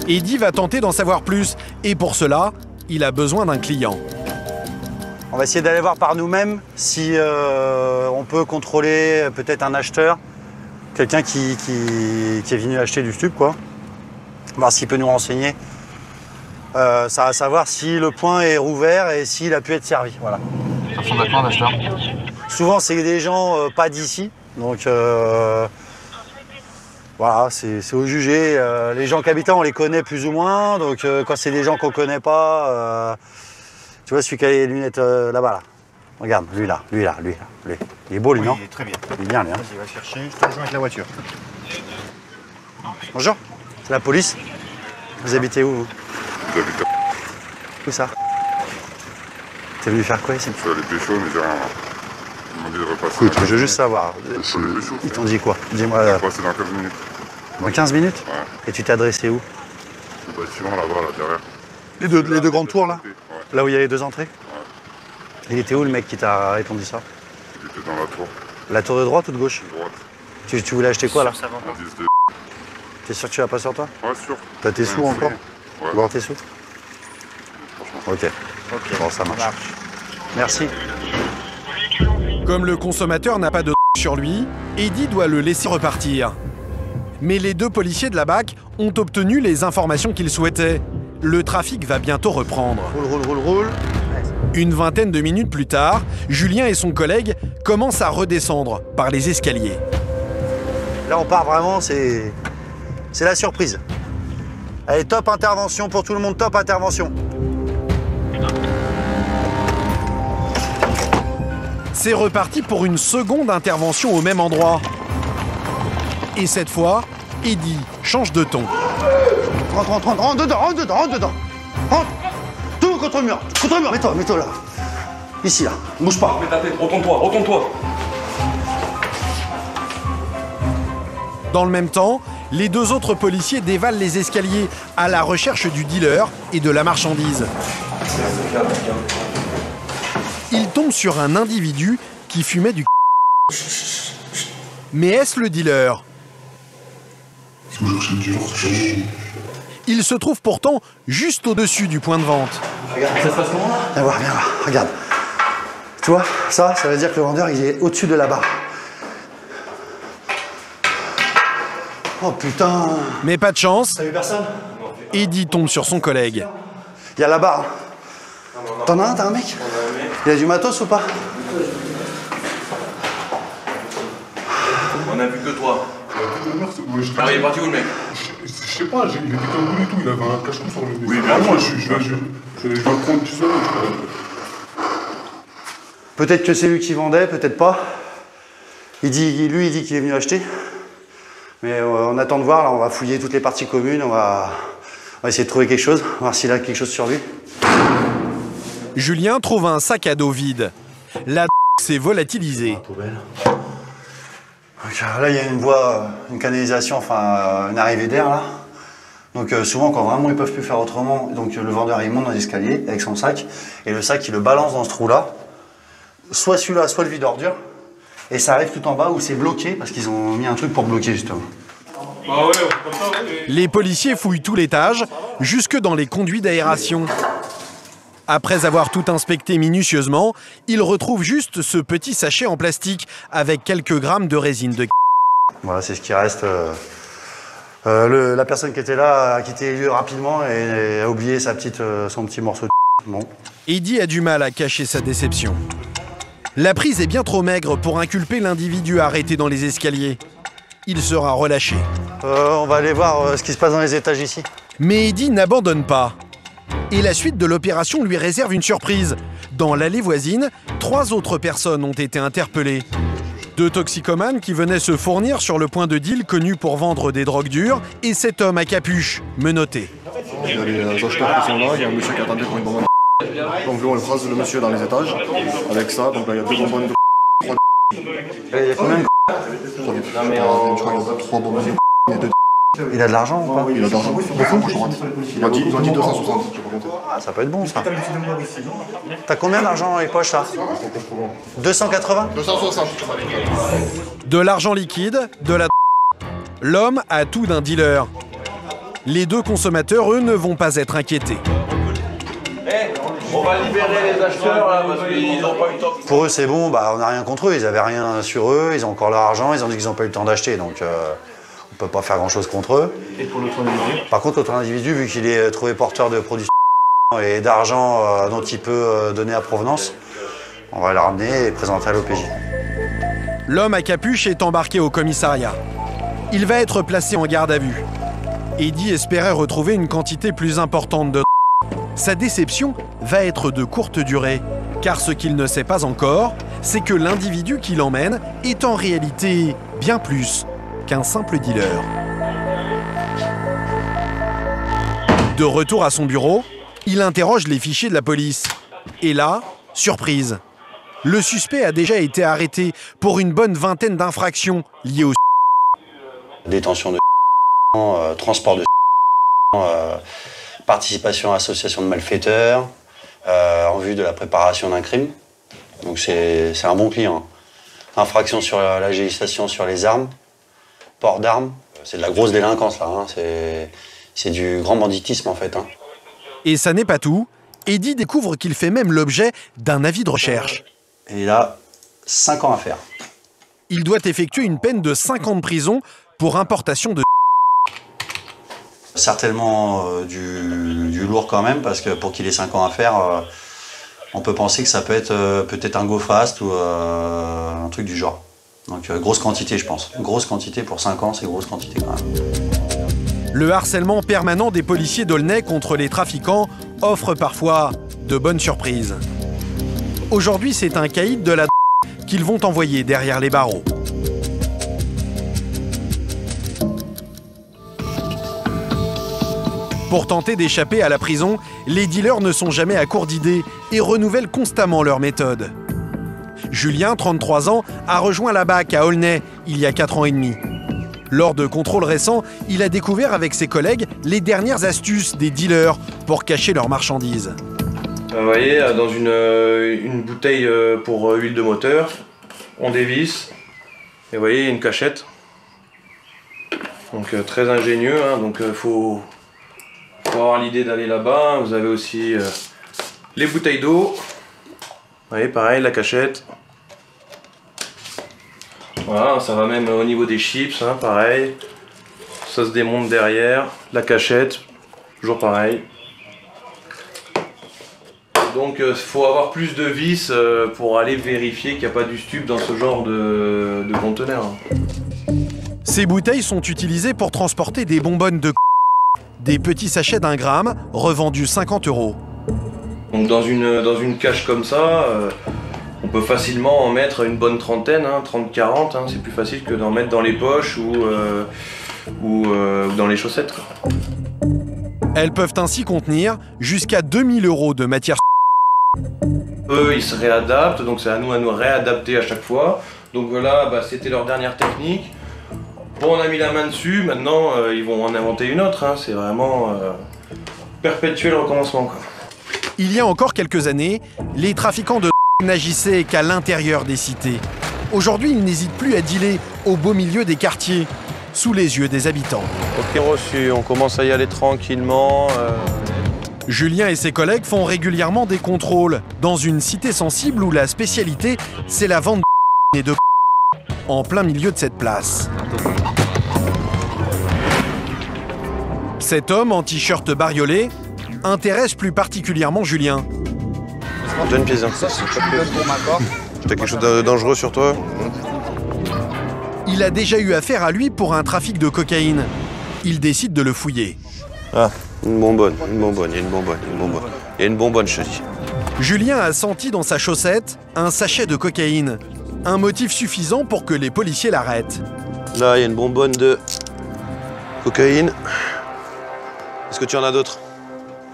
Eddie va tenter d'en savoir plus, et pour cela, il a besoin d'un client. On va essayer d'aller voir par nous-mêmes si euh, on peut contrôler peut-être un acheteur, quelqu'un qui, qui, qui est venu acheter du stup, quoi. Voir s'il peut nous renseigner. Euh, ça va savoir si le point est rouvert et s'il a pu être servi. Voilà. Ça ressemble à quoi un acheteur ? Souvent, c'est des gens euh, pas d'ici. Donc euh, voilà, c'est au jugé. Euh, les gens qui habitent, on les connaît plus ou moins. Donc euh, quand c'est des gens qu'on connaît pas, euh, tu vois celui qui a les lunettes euh, là-bas là. Regarde, lui là, lui là, lui là, lui. Il est beau lui, oui, non ? Il est très bien. Il est bien lui. Hein. Vas-y, va chercher. Je te rejoins avec la voiture. Bonjour. C'est la police. Vous habitez où, vous ? J'habite à... Où ça ? T'es venu faire quoi ici ? Je suis allé pécho, mais j'ai rien. Ils m'ont dit de repasser. Écoute, je veux juste savoir. Je le... pécho, ils t'ont dit quoi ? Dis-moi. Je vais repasser dans quinze minutes. Dans quinze minutes ? Ouais. Et tu t'es adressé où ? Le bâtiment là-bas, là, derrière. Les deux, les deux grandes tours, là ? Ouais. Là où il y a les deux entrées ? Ouais. Il était où, le mec qui t'a répondu ça ? Il était dans la tour. La tour de droite ou de gauche ? De droite. Tu, tu voulais acheter quoi, là ? T'es sûr que tu vas pas sur toi ? Ouais, sûr. T'as tes sous encore ? Ouais. Voir tes sous ? Ok. Ok. Bon, ça marche. marche. Merci. Comme le consommateur n'a pas de sur lui, Eddie doit le laisser repartir. Mais les deux policiers de la B A C ont obtenu les informations qu'ils souhaitaient. Le trafic va bientôt reprendre. Roule, roule, roule, roule. Une vingtaine de minutes plus tard, Julien et son collègue commencent à redescendre par les escaliers. Là, on part vraiment, c'est... C'est la surprise. Allez, top intervention pour tout le monde, top intervention. C'est reparti pour une seconde intervention au même endroit. Et cette fois, Eddie change de ton. Rentre, rentre, rentre, rentre dedans, rentre dedans, rentre dedans. Rentre. Tout contre le mur, contre le mur. Mets-toi, mets-toi là. Ici, là. Bouge pas. Mets ta tête, retourne-toi, retourne-toi. Dans le même temps, les deux autres policiers dévalent les escaliers à la recherche du dealer et de la marchandise. Ils tombent sur un individu qui fumait du c***. Mais est-ce le dealer ? Il se trouve pourtant juste au-dessus du point de vente. Regarde, ça se passe comment là ? Viens voir, viens voir, regarde. Tu vois, ça, ça veut dire que le vendeur il est au-dessus de la barre. Oh putain! Mais pas de chance. T'as vu personne? Eddie tombe sur son collègue. Il y a la barre. T'en as un? T'as un mec? Il y a du matos ou pas? On a vu que toi. Ah, il est parti où le mec? Je sais pas, il était en boule et tout, il avait un cache-cou sur le nez. Oui, mais moi je vais le prendre tout seul. Peut-être que c'est lui qui vendait, peut-être pas. Il dit, lui il dit qu'il est venu acheter. Mais on attend de voir, là, on va fouiller toutes les parties communes, on va, on va essayer de trouver quelque chose, voir s'il a quelque chose sur lui. Julien trouve un sac à dos vide. La d*** s'est volatilisée. Ah, là, il y a une voie, une canalisation, enfin, une arrivée d'air, là. Donc euh, souvent, quand vraiment, ils peuvent plus faire autrement, donc le vendeur, il monte dans l'escalier avec son sac, et le sac, il le balance dans ce trou-là. Soit celui-là, soit le vide ordure. Et ça arrive tout en bas où c'est bloqué parce qu'ils ont mis un truc pour bloquer justement. Les policiers fouillent tout l'étage, jusque dans les conduits d'aération. Après avoir tout inspecté minutieusement, ils retrouvent juste ce petit sachet en plastique avec quelques grammes de résine de c***. Voilà, c'est ce qui reste. Euh, euh, le, la personne qui était là a quitté les lieux rapidement et, et a oublié sa petite, euh, son petit morceau de c***. Bon. Eddie a du mal à cacher sa déception. La prise est bien trop maigre pour inculper l'individu arrêté dans les escaliers. Il sera relâché. Euh, on va aller voir euh, ce qui se passe dans les étages ici. Mais Eddie n'abandonne pas. Et la suite de l'opération lui réserve une surprise. Dans l'allée voisine, trois autres personnes ont été interpellées. Deux toxicomanes qui venaient se fournir sur le point de deal connu pour vendre des drogues dures et cet homme à capuche, menotté. Il y a les acheteurs qui sont là, il y a un monsieur qui attendait pour une bonbonne de donc là on croise le monsieur dans les étages, avec ça, donc là il y a deux bonbonnes de trois de il y a combien de je crois qu'il y a trois bonbonnes de deux. Il a de l'argent ou pas? Il a de l'argent, oui, il a dit deux cent soixante, je peux compter. Ah, ça peut être bon, ça. T'as combien d'argent dans les poches, là? deux cent quatre-vingts? deux cent soixante. De l'argent liquide, de la... L'homme a tout d'un dealer. Les deux consommateurs, eux, ne vont pas être inquiétés. On va libérer les acheteurs, là, parce qu'ils n'ont pas eu le temps. Pour eux, c'est bon, bah, on n'a rien contre eux, ils n'avaient rien sur eux, ils ont encore leur argent, ils ont dit qu'ils n'ont pas eu le temps d'acheter, donc... Euh... On peut pas faire grand-chose contre eux. Et pour l'autre individu? Par contre, l'autre individu, vu qu'il est trouvé porteur de produits et d'argent dont il peut donner à provenance, on va le ramener et présenter à l'O P J. L'homme à capuche est embarqué au commissariat. Il va être placé en garde à vue. Eddie espérait retrouver une quantité plus importante de... Sa déception va être de courte durée, car ce qu'il ne sait pas encore, c'est que l'individu qui l'emmène est en réalité bien plus qu'un simple dealer. De retour à son bureau, il interroge les fichiers de la police. Et là, surprise, le suspect a déjà été arrêté pour une bonne vingtaine d'infractions liées au détention de euh, transport de euh, participation à association de malfaiteurs, euh, en vue de la préparation d'un crime. Donc c'est un bon client. Infraction sur la, la législation sur les armes, port d'armes, c'est de la grosse délinquance là, hein. C'est du grand banditisme en fait. Hein. Et ça n'est pas tout, Eddie découvre qu'il fait même l'objet d'un avis de recherche. Et il a cinq ans à faire. Il doit effectuer une peine de cinq ans de prison pour importation de... Certainement euh, du, du lourd quand même, parce que pour qu'il ait cinq ans à faire, euh, on peut penser que ça peut être euh, peut-être un go-fast ou euh, un truc du genre. Donc euh, grosse quantité, je pense. Grosse quantité pour cinq ans, c'est grosse quantité quand même. Le harcèlement permanent des policiers d'Aulnay contre les trafiquants offre parfois de bonnes surprises. Aujourd'hui, c'est un caïd de la drogue qu'ils vont envoyer derrière les barreaux. Pour tenter d'échapper à la prison, les dealers ne sont jamais à court d'idées et renouvellent constamment leur méthode. Julien, trente-trois ans, a rejoint la B A C à Aulnay il y a quatre ans et demi. Lors de contrôles récents, il a découvert avec ses collègues les dernières astuces des dealers pour cacher leurs marchandises. Vous voyez, dans une, une bouteille pour huile de moteur, on dévisse, et vous voyez, il y a une cachette. Donc très ingénieux, hein, donc il faut, faut avoir l'idée d'aller là-bas. Vous avez aussi euh, les bouteilles d'eau. Vous voyez, pareil, la cachette. Voilà, ça va même au niveau des chips, hein, pareil. Ça se démonte derrière. La cachette, toujours pareil. Donc, il euh, faut avoir plus de vis euh, pour aller vérifier qu'il n'y a pas du stup dans ce genre de, de conteneur. Ces bouteilles sont utilisées pour transporter des bonbonnes de c***, des petits sachets d'un gramme, revendus cinquante euros. Donc dans une, dans une cache comme ça, euh, on peut facilement en mettre une bonne trentaine, hein, trente à quarante, hein, c'est plus facile que d'en mettre dans les poches ou, euh, ou euh, dans les chaussettes. Quoi. Elles peuvent ainsi contenir jusqu'à deux mille euros de matière. Eux, ils se réadaptent, donc c'est à nous à nous réadapter à chaque fois. Donc voilà, bah, c'était leur dernière technique. Bon, on a mis la main dessus, maintenant euh, ils vont en inventer une autre. Hein, c'est vraiment euh, perpétuer le recommencement. Quoi. Il y a encore quelques années, les trafiquants de n'agissaient qu'à l'intérieur des cités. Aujourd'hui, ils n'hésitent plus à dealer au beau milieu des quartiers, sous les yeux des habitants. Ok, reçu, on commence à y aller tranquillement. Euh... Julien et ses collègues font régulièrement des contrôles dans une cité sensible où la spécialité, c'est la vente de et de en plein milieu de cette place. Cet homme en t-shirt bariolé intéresse plus particulièrement Julien. Donne une pièce. J'ai quelque chose de dangereux sur toi. Il a déjà eu affaire à lui pour un trafic de cocaïne. Il décide de le fouiller. Ah, une bonbonne, une bonbonne, il y a une bonbonne, une bonbonne. Il y a une bonbonne, je te dis. Julien a senti dans sa chaussette un sachet de cocaïne. Un motif suffisant pour que les policiers l'arrêtent. Là, il y a une bonbonne de cocaïne. Est-ce que tu en as d'autres?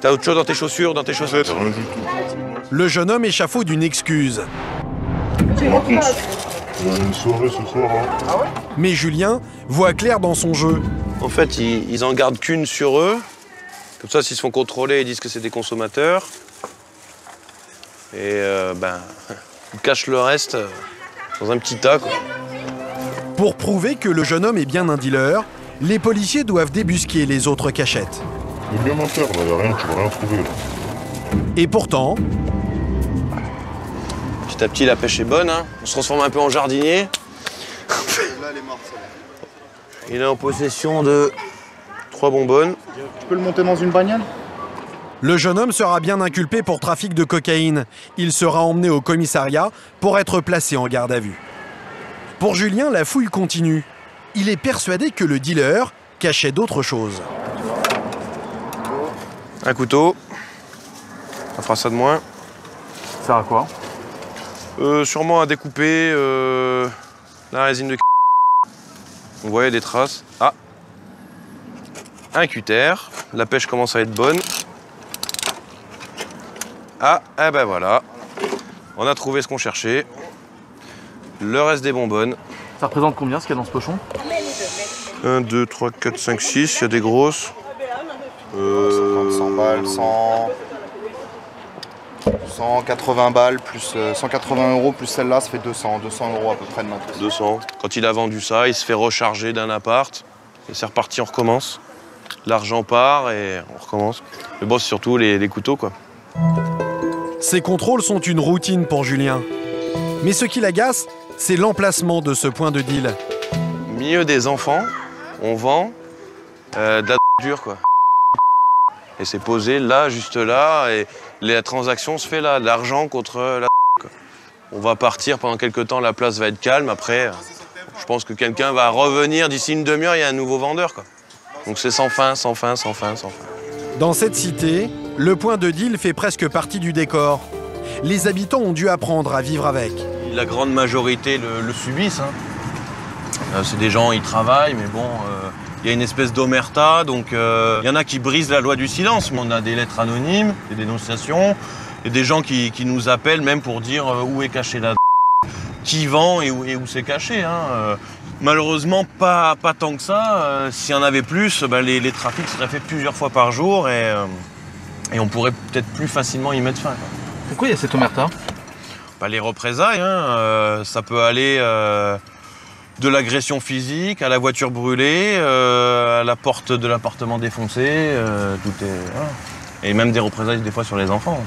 T'as autre chose dans tes chaussures, dans tes chaussettes? Le jeune homme échafaude une excuse. Mais Julien voit clair dans son jeu. En fait, ils, ils en gardent qu'une sur eux. Comme ça, s'ils se font contrôler, ils disent que c'est des consommateurs. Et euh, ben, ils cachent le reste dans un petit tas, quoi. Pour prouver que le jeune homme est bien un dealer, les policiers doivent débusquer les autres cachettes. Il est bien menteur, là, il n'y a rien, tu vas rien trouver, là. Et pourtant... Petit à petit, la pêche est bonne, hein. On se transforme un peu en jardinier. Là, elle est morte, celle-là. Il est en possession de... trois bonbonnes. Tu peux le monter dans une bagnole? Le jeune homme sera bien inculpé pour trafic de cocaïne. Il sera emmené au commissariat pour être placé en garde à vue. Pour Julien, la fouille continue. Il est persuadé que le dealer cachait d'autres choses. Un couteau. Ça fera ça de moins. Ça sert à quoi? euh, Sûrement à découper euh, la résine de... On voyait des traces. Ah. Un cutter. La pêche commence à être bonne. Ah, eh ben voilà. On a trouvé ce qu'on cherchait. Le reste des bonbonnes. Ça représente combien, ce qu'il y a dans ce pochon? un, deux, trois, quatre, cinq, six. Il y a des grosses. Euh... cinquante, cent balles, cent... cent quatre-vingts balles, plus euh, cent quatre-vingts euros, plus celle-là, ça fait deux cents. deux cents euros à peu près de notre... deux cents. Quand il a vendu ça, il se fait recharger d'un appart. Et c'est reparti, on recommence. L'argent part et on recommence. Mais bon, c'est surtout les, les couteaux, quoi. Ces contrôles sont une routine pour Julien. Mais ce qui l'agace, c'est l'emplacement de ce point de deal. Au milieu des enfants, on vend euh, de la dure, quoi. Et c'est posé là, juste là, et la transaction se fait là, l'argent contre la quoi. On va partir pendant quelques temps, la place va être calme. Après, je pense que quelqu'un va revenir d'ici une demi-heure, il y a un nouveau vendeur, quoi. Donc c'est sans fin, sans fin, sans fin, sans fin. Dans cette cité, le point de deal fait presque partie du décor. Les habitants ont dû apprendre à vivre avec. La grande majorité le, le subissent, hein. Euh, c'est des gens, ils travaillent, mais bon, il euh, y a une espèce d'omerta, donc il euh, y en a qui brisent la loi du silence, mais on a des lettres anonymes, des dénonciations, et des gens qui, qui nous appellent même pour dire euh, où est cachée la d***, qui vend et où, et où c'est caché, hein. Euh, Malheureusement, pas, pas tant que ça. Euh, S'il y en avait plus, bah, les, les trafics seraient faits plusieurs fois par jour et, euh, et on pourrait peut-être plus facilement y mettre fin, quoi. Pourquoi il y a cette omerta? Bah, les représailles, hein, euh, ça peut aller euh, de l'agression physique à la voiture brûlée, euh, à la porte de l'appartement défoncé, euh, tout est, hein. Et même des représailles des fois sur les enfants.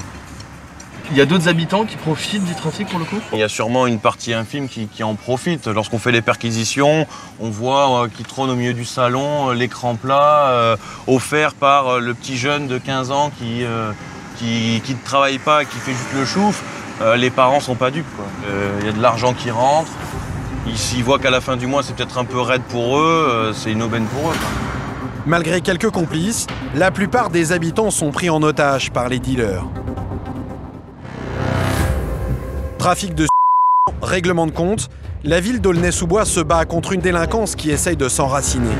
Il y a d'autres habitants qui profitent du trafic, pour le coup? Il y a sûrement une partie infime qui, qui en profite. Lorsqu'on fait les perquisitions, on voit euh, qui trône au milieu du salon euh, l'écran plat euh, offert par euh, le petit jeune de quinze ans qui, euh, qui, qui ne travaille pas, qui fait juste le chouf. Euh, les parents sont pas dupes, quoi. Euh, y a de l'argent qui rentre. Ils s'y voient qu'à la fin du mois, c'est peut-être un peu raide pour eux. Euh, c'est une aubaine pour eux, quoi. Malgré quelques complices, la plupart des habitants sont pris en otage par les dealers. Trafic de s***, règlement de compte, la ville d'Aulnay-sous-Bois se bat contre une délinquance qui essaye de s'enraciner.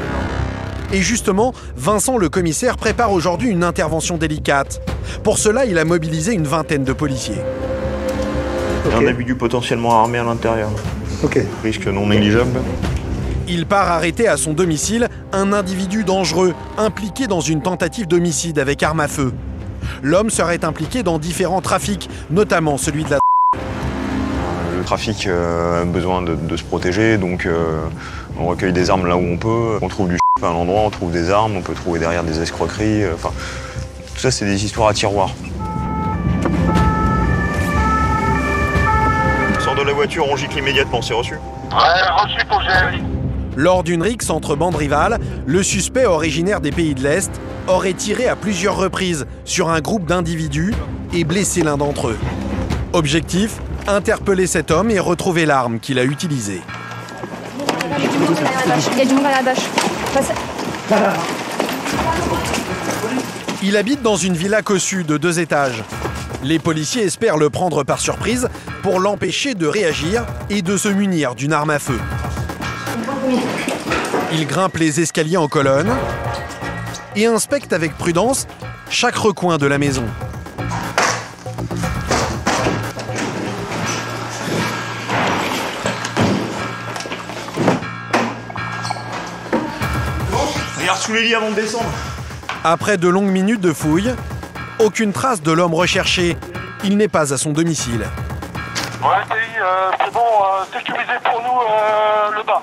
Et justement, Vincent le commissaire prépare aujourd'hui une intervention délicate. Pour cela, il a mobilisé une vingtaine de policiers. Okay. Un individu potentiellement armé à l'intérieur. Ok. Risque non négligeable. Il part arrêter à son domicile un individu dangereux, impliqué dans une tentative d'homicide avec arme à feu. L'homme serait impliqué dans différents trafics, notamment celui de la... Le trafic euh, a besoin de, de se protéger, donc euh, on recueille des armes là où on peut. On trouve du à un endroit, on trouve des armes, on peut trouver derrière des escroqueries. Enfin, euh, tout ça, c'est des histoires à tiroir. On sort de la voiture, on gicle immédiatement, c'est reçu. Ouais, reçu pour G R I. Lors d'une rixe entre bandes rivales, le suspect originaire des pays de l'Est aurait tiré à plusieurs reprises sur un groupe d'individus et blessé l'un d'entre eux. Objectif? Interpeller cet homme et retrouver l'arme qu'il a utilisée. Il y a du monde à la bâche. Il habite dans une villa cossue de deux étages. Les policiers espèrent le prendre par surprise pour l'empêcher de réagir et de se munir d'une arme à feu. Il grimpe les escaliers en colonne et inspecte avec prudence chaque recoin de la maison. Regarde sous les lits avant de descendre. Après de longues minutes de fouille, aucune trace de l'homme recherché. Il n'est pas à son domicile. Ouais, euh, c'est bon, euh, sécurisé pour nous euh, le bas.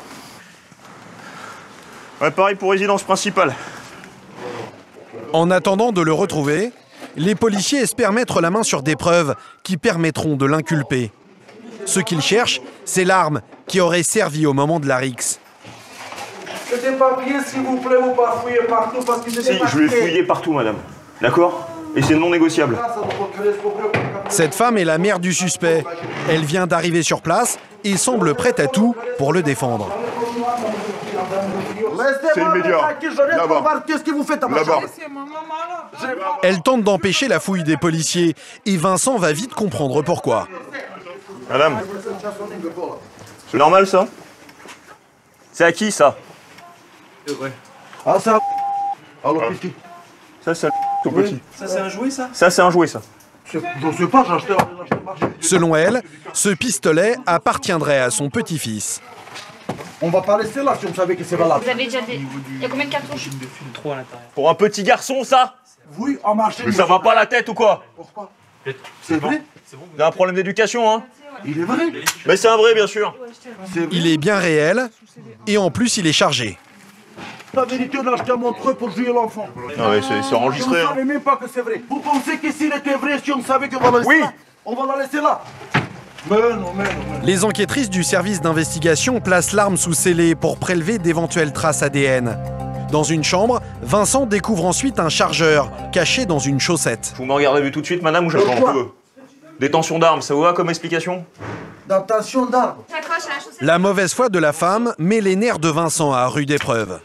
Ouais, pareil pour résidence principale. En attendant de le retrouver, les policiers espèrent mettre la main sur des preuves qui permettront de l'inculper. Ce qu'ils cherchent, c'est l'arme qui aurait servi au moment de la rixe. Je t'ai pas prié, s'il vous plaît, vous pas fouiller partout parce que je t'ai pas prié. Si, je vais fouiller partout, madame. D'accord ? Et c'est non négociable. Cette femme est la mère du suspect. Elle vient d'arriver sur place et semble prête à tout pour le défendre. C'est immédiat. Là-bas. Là-bas. Elle tente d'empêcher la fouille des policiers et Vincent va vite comprendre pourquoi. Madame, c'est normal ça ? C'est à qui ça ? Ah ça. Alors petit. Ça c'est tout petit. Ça c'est un jouet ça ? Ça c'est un jouet ça. J'en sais pas, j'ai acheté au marché. Selon elle, ce pistolet appartiendrait à son petit-fils. On va pas laisser là si on savait que c'est valable. Vous avez déjà des... Il y a combien de cartouches ? trois à l'intérieur. Pour un petit garçon ça ? Oui, en marché. Mais ça va pas la tête ou quoi ? Pourquoi ? C'est vrai ? Il y a un problème d'éducation hein ? Il est vrai ? Mais c'est un vrai bien sûr. Il est bien réel et en plus il est chargé. La vérité, on a acheté un montreux pour jouer l'enfant. Ah ouais, c'est enregistré. Vous savez même pas que c'est vrai. Vous pensez que s'il était vrai, si on savait que on va la laisser oui. là, on va la laisser là. Mais non, mais non, mais... Les enquêtrices du service d'investigation placent l'arme sous scellé pour prélever d'éventuelles traces A D N. Dans une chambre, Vincent découvre ensuite un chargeur caché dans une chaussette. Vous me regardez vu tout de suite, madame, ou j'attends un peu ? Détention d'armes, ça vous va comme explication ? Détention d'armes. La mauvaise foi de la femme met les nerfs de Vincent à rude épreuve.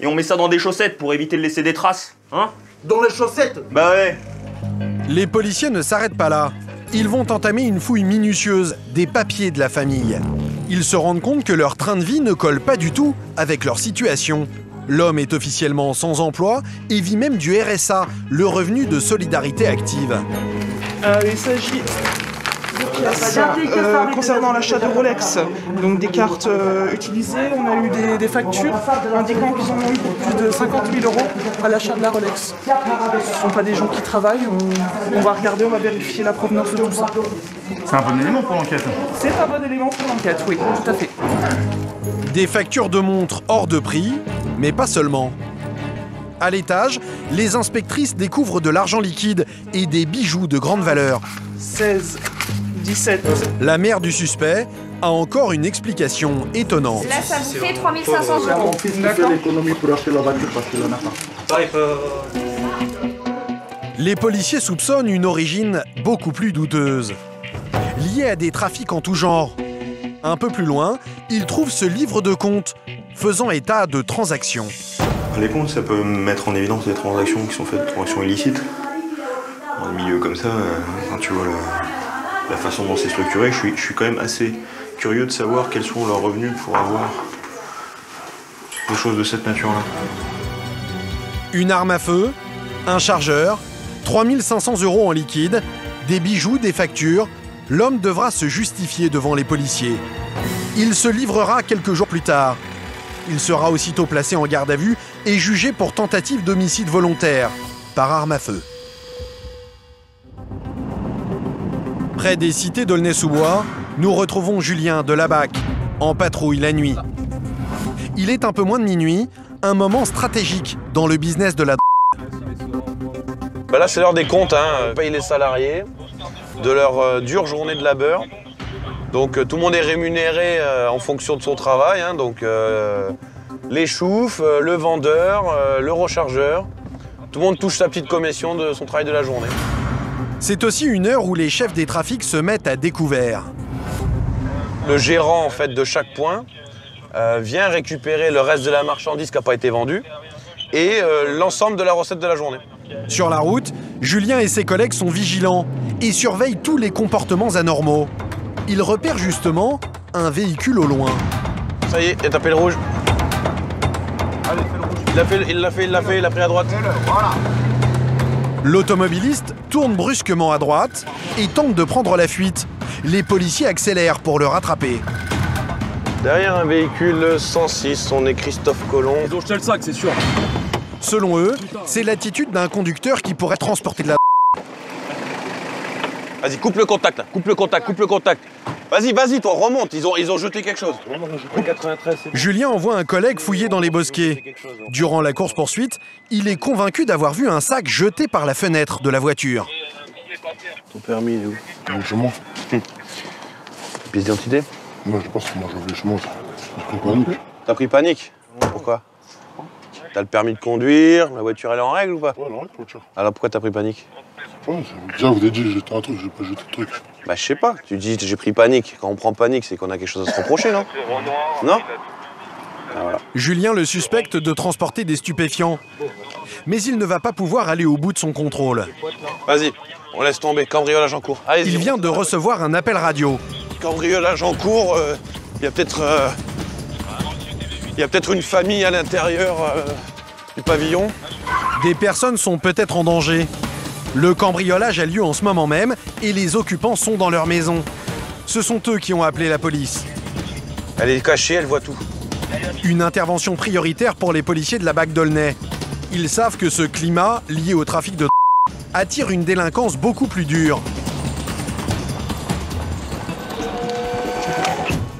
Et on met ça dans des chaussettes pour éviter de laisser des traces, hein ? Dans les chaussettes ? Bah ouais. Les policiers ne s'arrêtent pas là. Ils vont entamer une fouille minutieuse des papiers de la famille. Ils se rendent compte que leur train de vie ne colle pas du tout avec leur situation. L'homme est officiellement sans emploi et vit même du R S A, le revenu de solidarité active. Euh, il s'agit... Ça, euh, concernant l'achat de Rolex, donc des cartes euh, utilisées, on a eu des, des factures indiquant qu'ils en ont eu plus de cinquante mille euros à l'achat de la Rolex. Ce ne sont pas des gens qui travaillent, on, on va regarder, on va vérifier la provenance de tout ça. C'est un bon élément pour l'enquête. C'est un bon élément pour l'enquête, oui, tout à fait. Des factures de montres hors de prix, mais pas seulement. À l'étage, les inspectrices découvrent de l'argent liquide et des bijoux de grande valeur. seize, dix-sept. La mère du suspect a encore une explication étonnante. Là, ça vous fait trois mille cinq cents euros. Les policiers soupçonnent une origine beaucoup plus douteuse, liée à des trafics en tout genre. Un peu plus loin, ils trouvent ce livre de comptes, faisant état de transactions. Les comptes, ça peut mettre en évidence des transactions qui sont faites, des transactions illicites. Dans le milieu comme ça, quand tu vois la, la façon dont c'est structuré, je suis, je suis quand même assez curieux de savoir quels sont leurs revenus pour avoir des choses de cette nature-là. Une arme à feu, un chargeur, trois mille cinq cents euros en liquide, des bijoux, des factures. L'homme devra se justifier devant les policiers. Il se livrera quelques jours plus tard. Il sera aussitôt placé en garde à vue et jugé pour tentative d'homicide volontaire par arme à feu. Près des cités d'Aulnay-sous-Bois, nous retrouvons Julien de la B A C, en patrouille la nuit. Il est un peu moins de minuit, un moment stratégique dans le business de la bah là, c'est l'heure des comptes, hein. On paye les salariés de leur euh, dure journée de labeur. Donc euh, tout le monde est rémunéré euh, en fonction de son travail, hein, donc euh, les chouffes, euh, le vendeur, euh, le rechargeur, tout le monde touche sa petite commission de son travail de la journée. C'est aussi une heure où les chefs des trafics se mettent à découvert. Le gérant en fait de chaque point euh, vient récupérer le reste de la marchandise qui n'a pas été vendue et euh, l'ensemble de la recette de la journée. Sur la route, Julien et ses collègues sont vigilants et surveillent tous les comportements anormaux. Ils repèrent justement un véhicule au loin. Ça y est, il a tapé le rouge. Allez, fais le rouge. Il l'a fait, il l'a fait, il l'a fait, il a pris à droite. Voilà. L'automobiliste tourne brusquement à droite et tente de prendre la fuite. Les policiers accélèrent pour le rattraper. Derrière un véhicule cent six, on est Christophe Colomb. Ils ont jeté le sac, c'est sûr. Selon eux, c'est l'attitude d'un conducteur qui pourrait transporter de la... Vas-y, coupe le contact, là. Coupe le contact, coupe le contact. Vas-y, vas-y, toi, remonte, ils ont, ils ont jeté quelque chose. Julien envoie un collègue fouiller dans les bosquets. Durant la course-poursuite, il est convaincu d'avoir vu un sac jeté par la fenêtre de la voiture. Ton permis, il est où? Il est chez moi. Hum. Pièce d'identité? Moi, je pense que moi, je vais chez moi. J'ai pris panique. T'as pris panique? Pourquoi? T'as le permis de conduire, la voiture elle est en règle ou pas? Ouais, elle est en règle, la voiture. Alors pourquoi t'as pris panique? Ouais, déjà vous avez dit j'ai jeté un truc, j'ai pas jeté de truc. Bah je sais pas, tu dis j'ai pris panique. Quand on prend panique, c'est qu'on a quelque chose à se reprocher, non? Non ah, voilà. Julien le suspecte de transporter des stupéfiants. Mais il ne va pas pouvoir aller au bout de son contrôle. Vas-y, on laisse tomber, cambriolage en cours. Allez-y. Il vient de recevoir un appel radio. Cambriolage en cours, il y a peut-être... Euh... Il y a peut-être une famille à l'intérieur euh, du pavillon. Des personnes sont peut-être en danger. Le cambriolage a lieu en ce moment même et les occupants sont dans leur maison. Ce sont eux qui ont appelé la police. Elle est cachée, elle voit tout. Une intervention prioritaire pour les policiers de la B A C d'Aulnay. Ils savent que ce climat, lié au trafic de attire une délinquance beaucoup plus dure.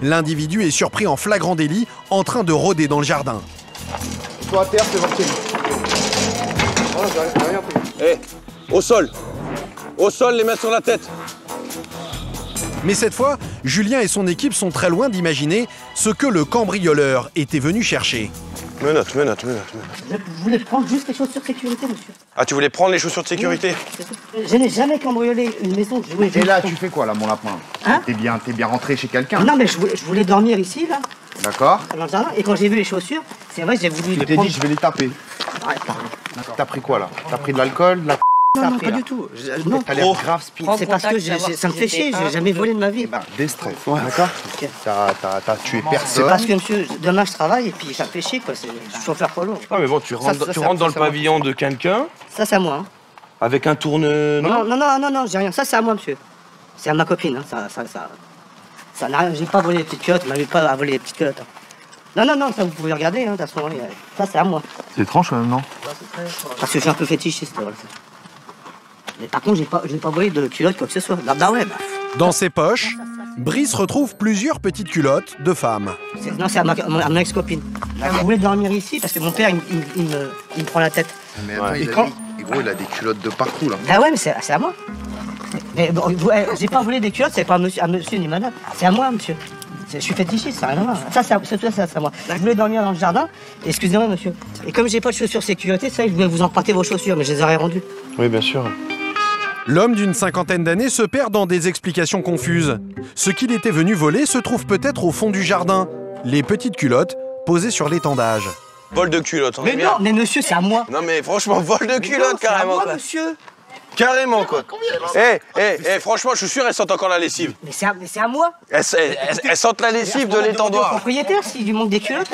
L'individu est surpris en flagrant délit, en train de rôder dans le jardin. Toi à terre, c'est gentil. Voilà, j'ai rien pris. Hey, au sol. Au sol, les mains sur la tête. Mais cette fois, Julien et son équipe sont très loin d'imaginer ce que le cambrioleur était venu chercher. Menottes, menottes, menottes, menottes. Je voulais prendre juste les chaussures de sécurité, monsieur. Ah, tu voulais prendre les chaussures de sécurité? Je n'ai jamais cambriolé une maison de jouets. Et là, tu fais quoi, là, mon lapin? Hein? T'es bien, t'es bien rentré chez quelqu'un? Non, mais je voulais, je voulais dormir ici, là. D'accord. Dans le jardin. Et quand j'ai vu les chaussures, c'est vrai, j'ai voulu. Tu t'es dit, je vais les taper. Ouais, t'as pris quoi, là? T'as pris de l'alcool, de la... Non, non, pas du tout. Non, t'as l'air grave speed. C'est parce que ça me fait chier, j'ai jamais volé de ma vie. Déstress, d'accord. T'as tué personne. C'est parce que, monsieur, demain je travaille et puis ça me fait chier, quoi. Je suis chauffeur polo. Ah, mais bon, tu rentres dans le pavillon de quelqu'un. Ça, c'est à moi. Avec un tourne... Non, non, non, non, non, j'ai rien. Ça, c'est à moi, monsieur. C'est à ma copine, ça... Ça n'a rien, j'ai pas volé les petites culottes, mais j'ai pas volé les petites culottes. Non, non, non, ça vous pouvez regarder, hein, à ce moment-là. Ça, c'est à moi. C'est étrange, quand même, non? Parce que je suis un peu fétichiste, voilà. Mais par contre, j'ai pas, j'ai pas volé de culottes, quoi que ce soit. Bah ouais, bah. Dans ses poches, Brice retrouve plusieurs petites culottes de femmes. Non, c'est à, à mon ex-copine. Elle voulait dormir ici parce que mon père, il, il, il, me, il me prend la tête. Mais attends, ouais. il, quand... a, il, gros, il a des culottes de partout, là. Bah ouais, mais c'est à moi. Mais bon, j'ai pas volé des culottes, c'est pas à monsieur, à monsieur ni madame. C'est à moi, monsieur. Je suis fétichiste, ça n'a rien à voir. Ça, c'est à, ça, à moi. Je voulais dormir dans le jardin, excusez-moi, monsieur. Et comme j'ai pas de chaussures sécurité, ça, je voulais vous emprunter vos chaussures, mais je les aurais rendues. Oui, bien sûr. L'homme d'une cinquantaine d'années se perd dans des explications confuses. Ce qu'il était venu voler se trouve peut-être au fond du jardin. Les petites culottes posées sur l'étendage. Vol de culottes, on est bien. Mais non, mais monsieur, c'est à moi. Non mais franchement, vol de culottes carrément. C'est à moi, monsieur. Carrément, quoi. Eh, eh, eh, franchement, je suis sûr, elles sentent encore la lessive. Mais c'est à, à moi. Elles, elles, elles, elles sentent la lessive de l'étendoir. Le propriétaire, s'il lui manque des culottes.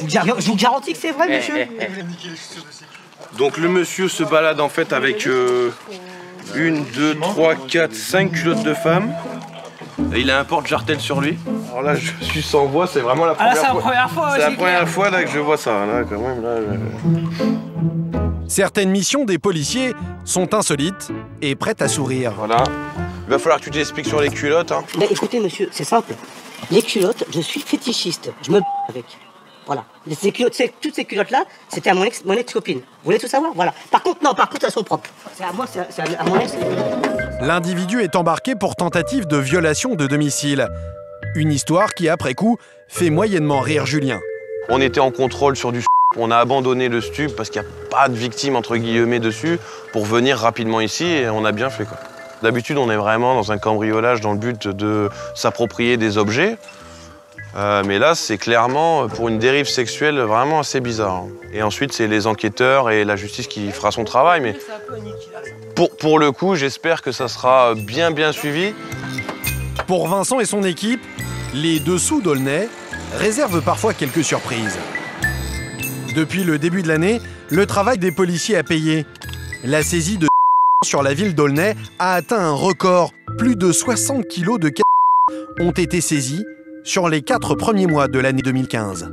Je vous garantis que c'est vrai, monsieur. Donc le monsieur se balade en fait avec euh, une, deux, trois, quatre, cinq culottes de femme. Et il a un porte-jartel sur lui. Alors là, je suis sans voix, c'est vraiment la première ah là, fois. C'est la première fois, ouais, la première fois là, que je vois ça. Là, quand même, là, je... Certaines missions des policiers sont insolites et prêtes à sourire. Voilà. Il va falloir que tu t'expliques sur les culottes. Hein. Bah, écoutez, monsieur, c'est simple. Les culottes, je suis fétichiste. Je me b*** avec. Voilà. Ces culottes, toutes ces culottes-là, c'était à mon ex-copine. Ex Vous voulez tout savoir? Voilà. Par contre, non, par contre, elles sont propres. C'est à moi, c'est à, à mon ex. L'individu est embarqué pour tentative de violation de domicile. Une histoire qui, après coup, fait moyennement rire Julien. On était en contrôle sur du... On a abandonné le stup parce qu'il n'y a pas de victime, entre guillemets, dessus, pour venir rapidement ici, et on a bien fait, quoi. D'habitude, on est vraiment dans un cambriolage dans le but de s'approprier des objets. Euh, mais là, c'est clairement pour une dérive sexuelle vraiment assez bizarre. Et ensuite, c'est les enquêteurs et la justice qui fera son travail. Mais pour, pour le coup, j'espère que ça sera bien, bien suivi. Pour Vincent et son équipe, les dessous d'Aulnay réservent parfois quelques surprises. Depuis le début de l'année, le travail des policiers a payé. La saisie de sur la ville d'Aulnay a atteint un record. Plus de soixante kilos de ont été saisis sur les quatre premiers mois de l'année deux mille quinze.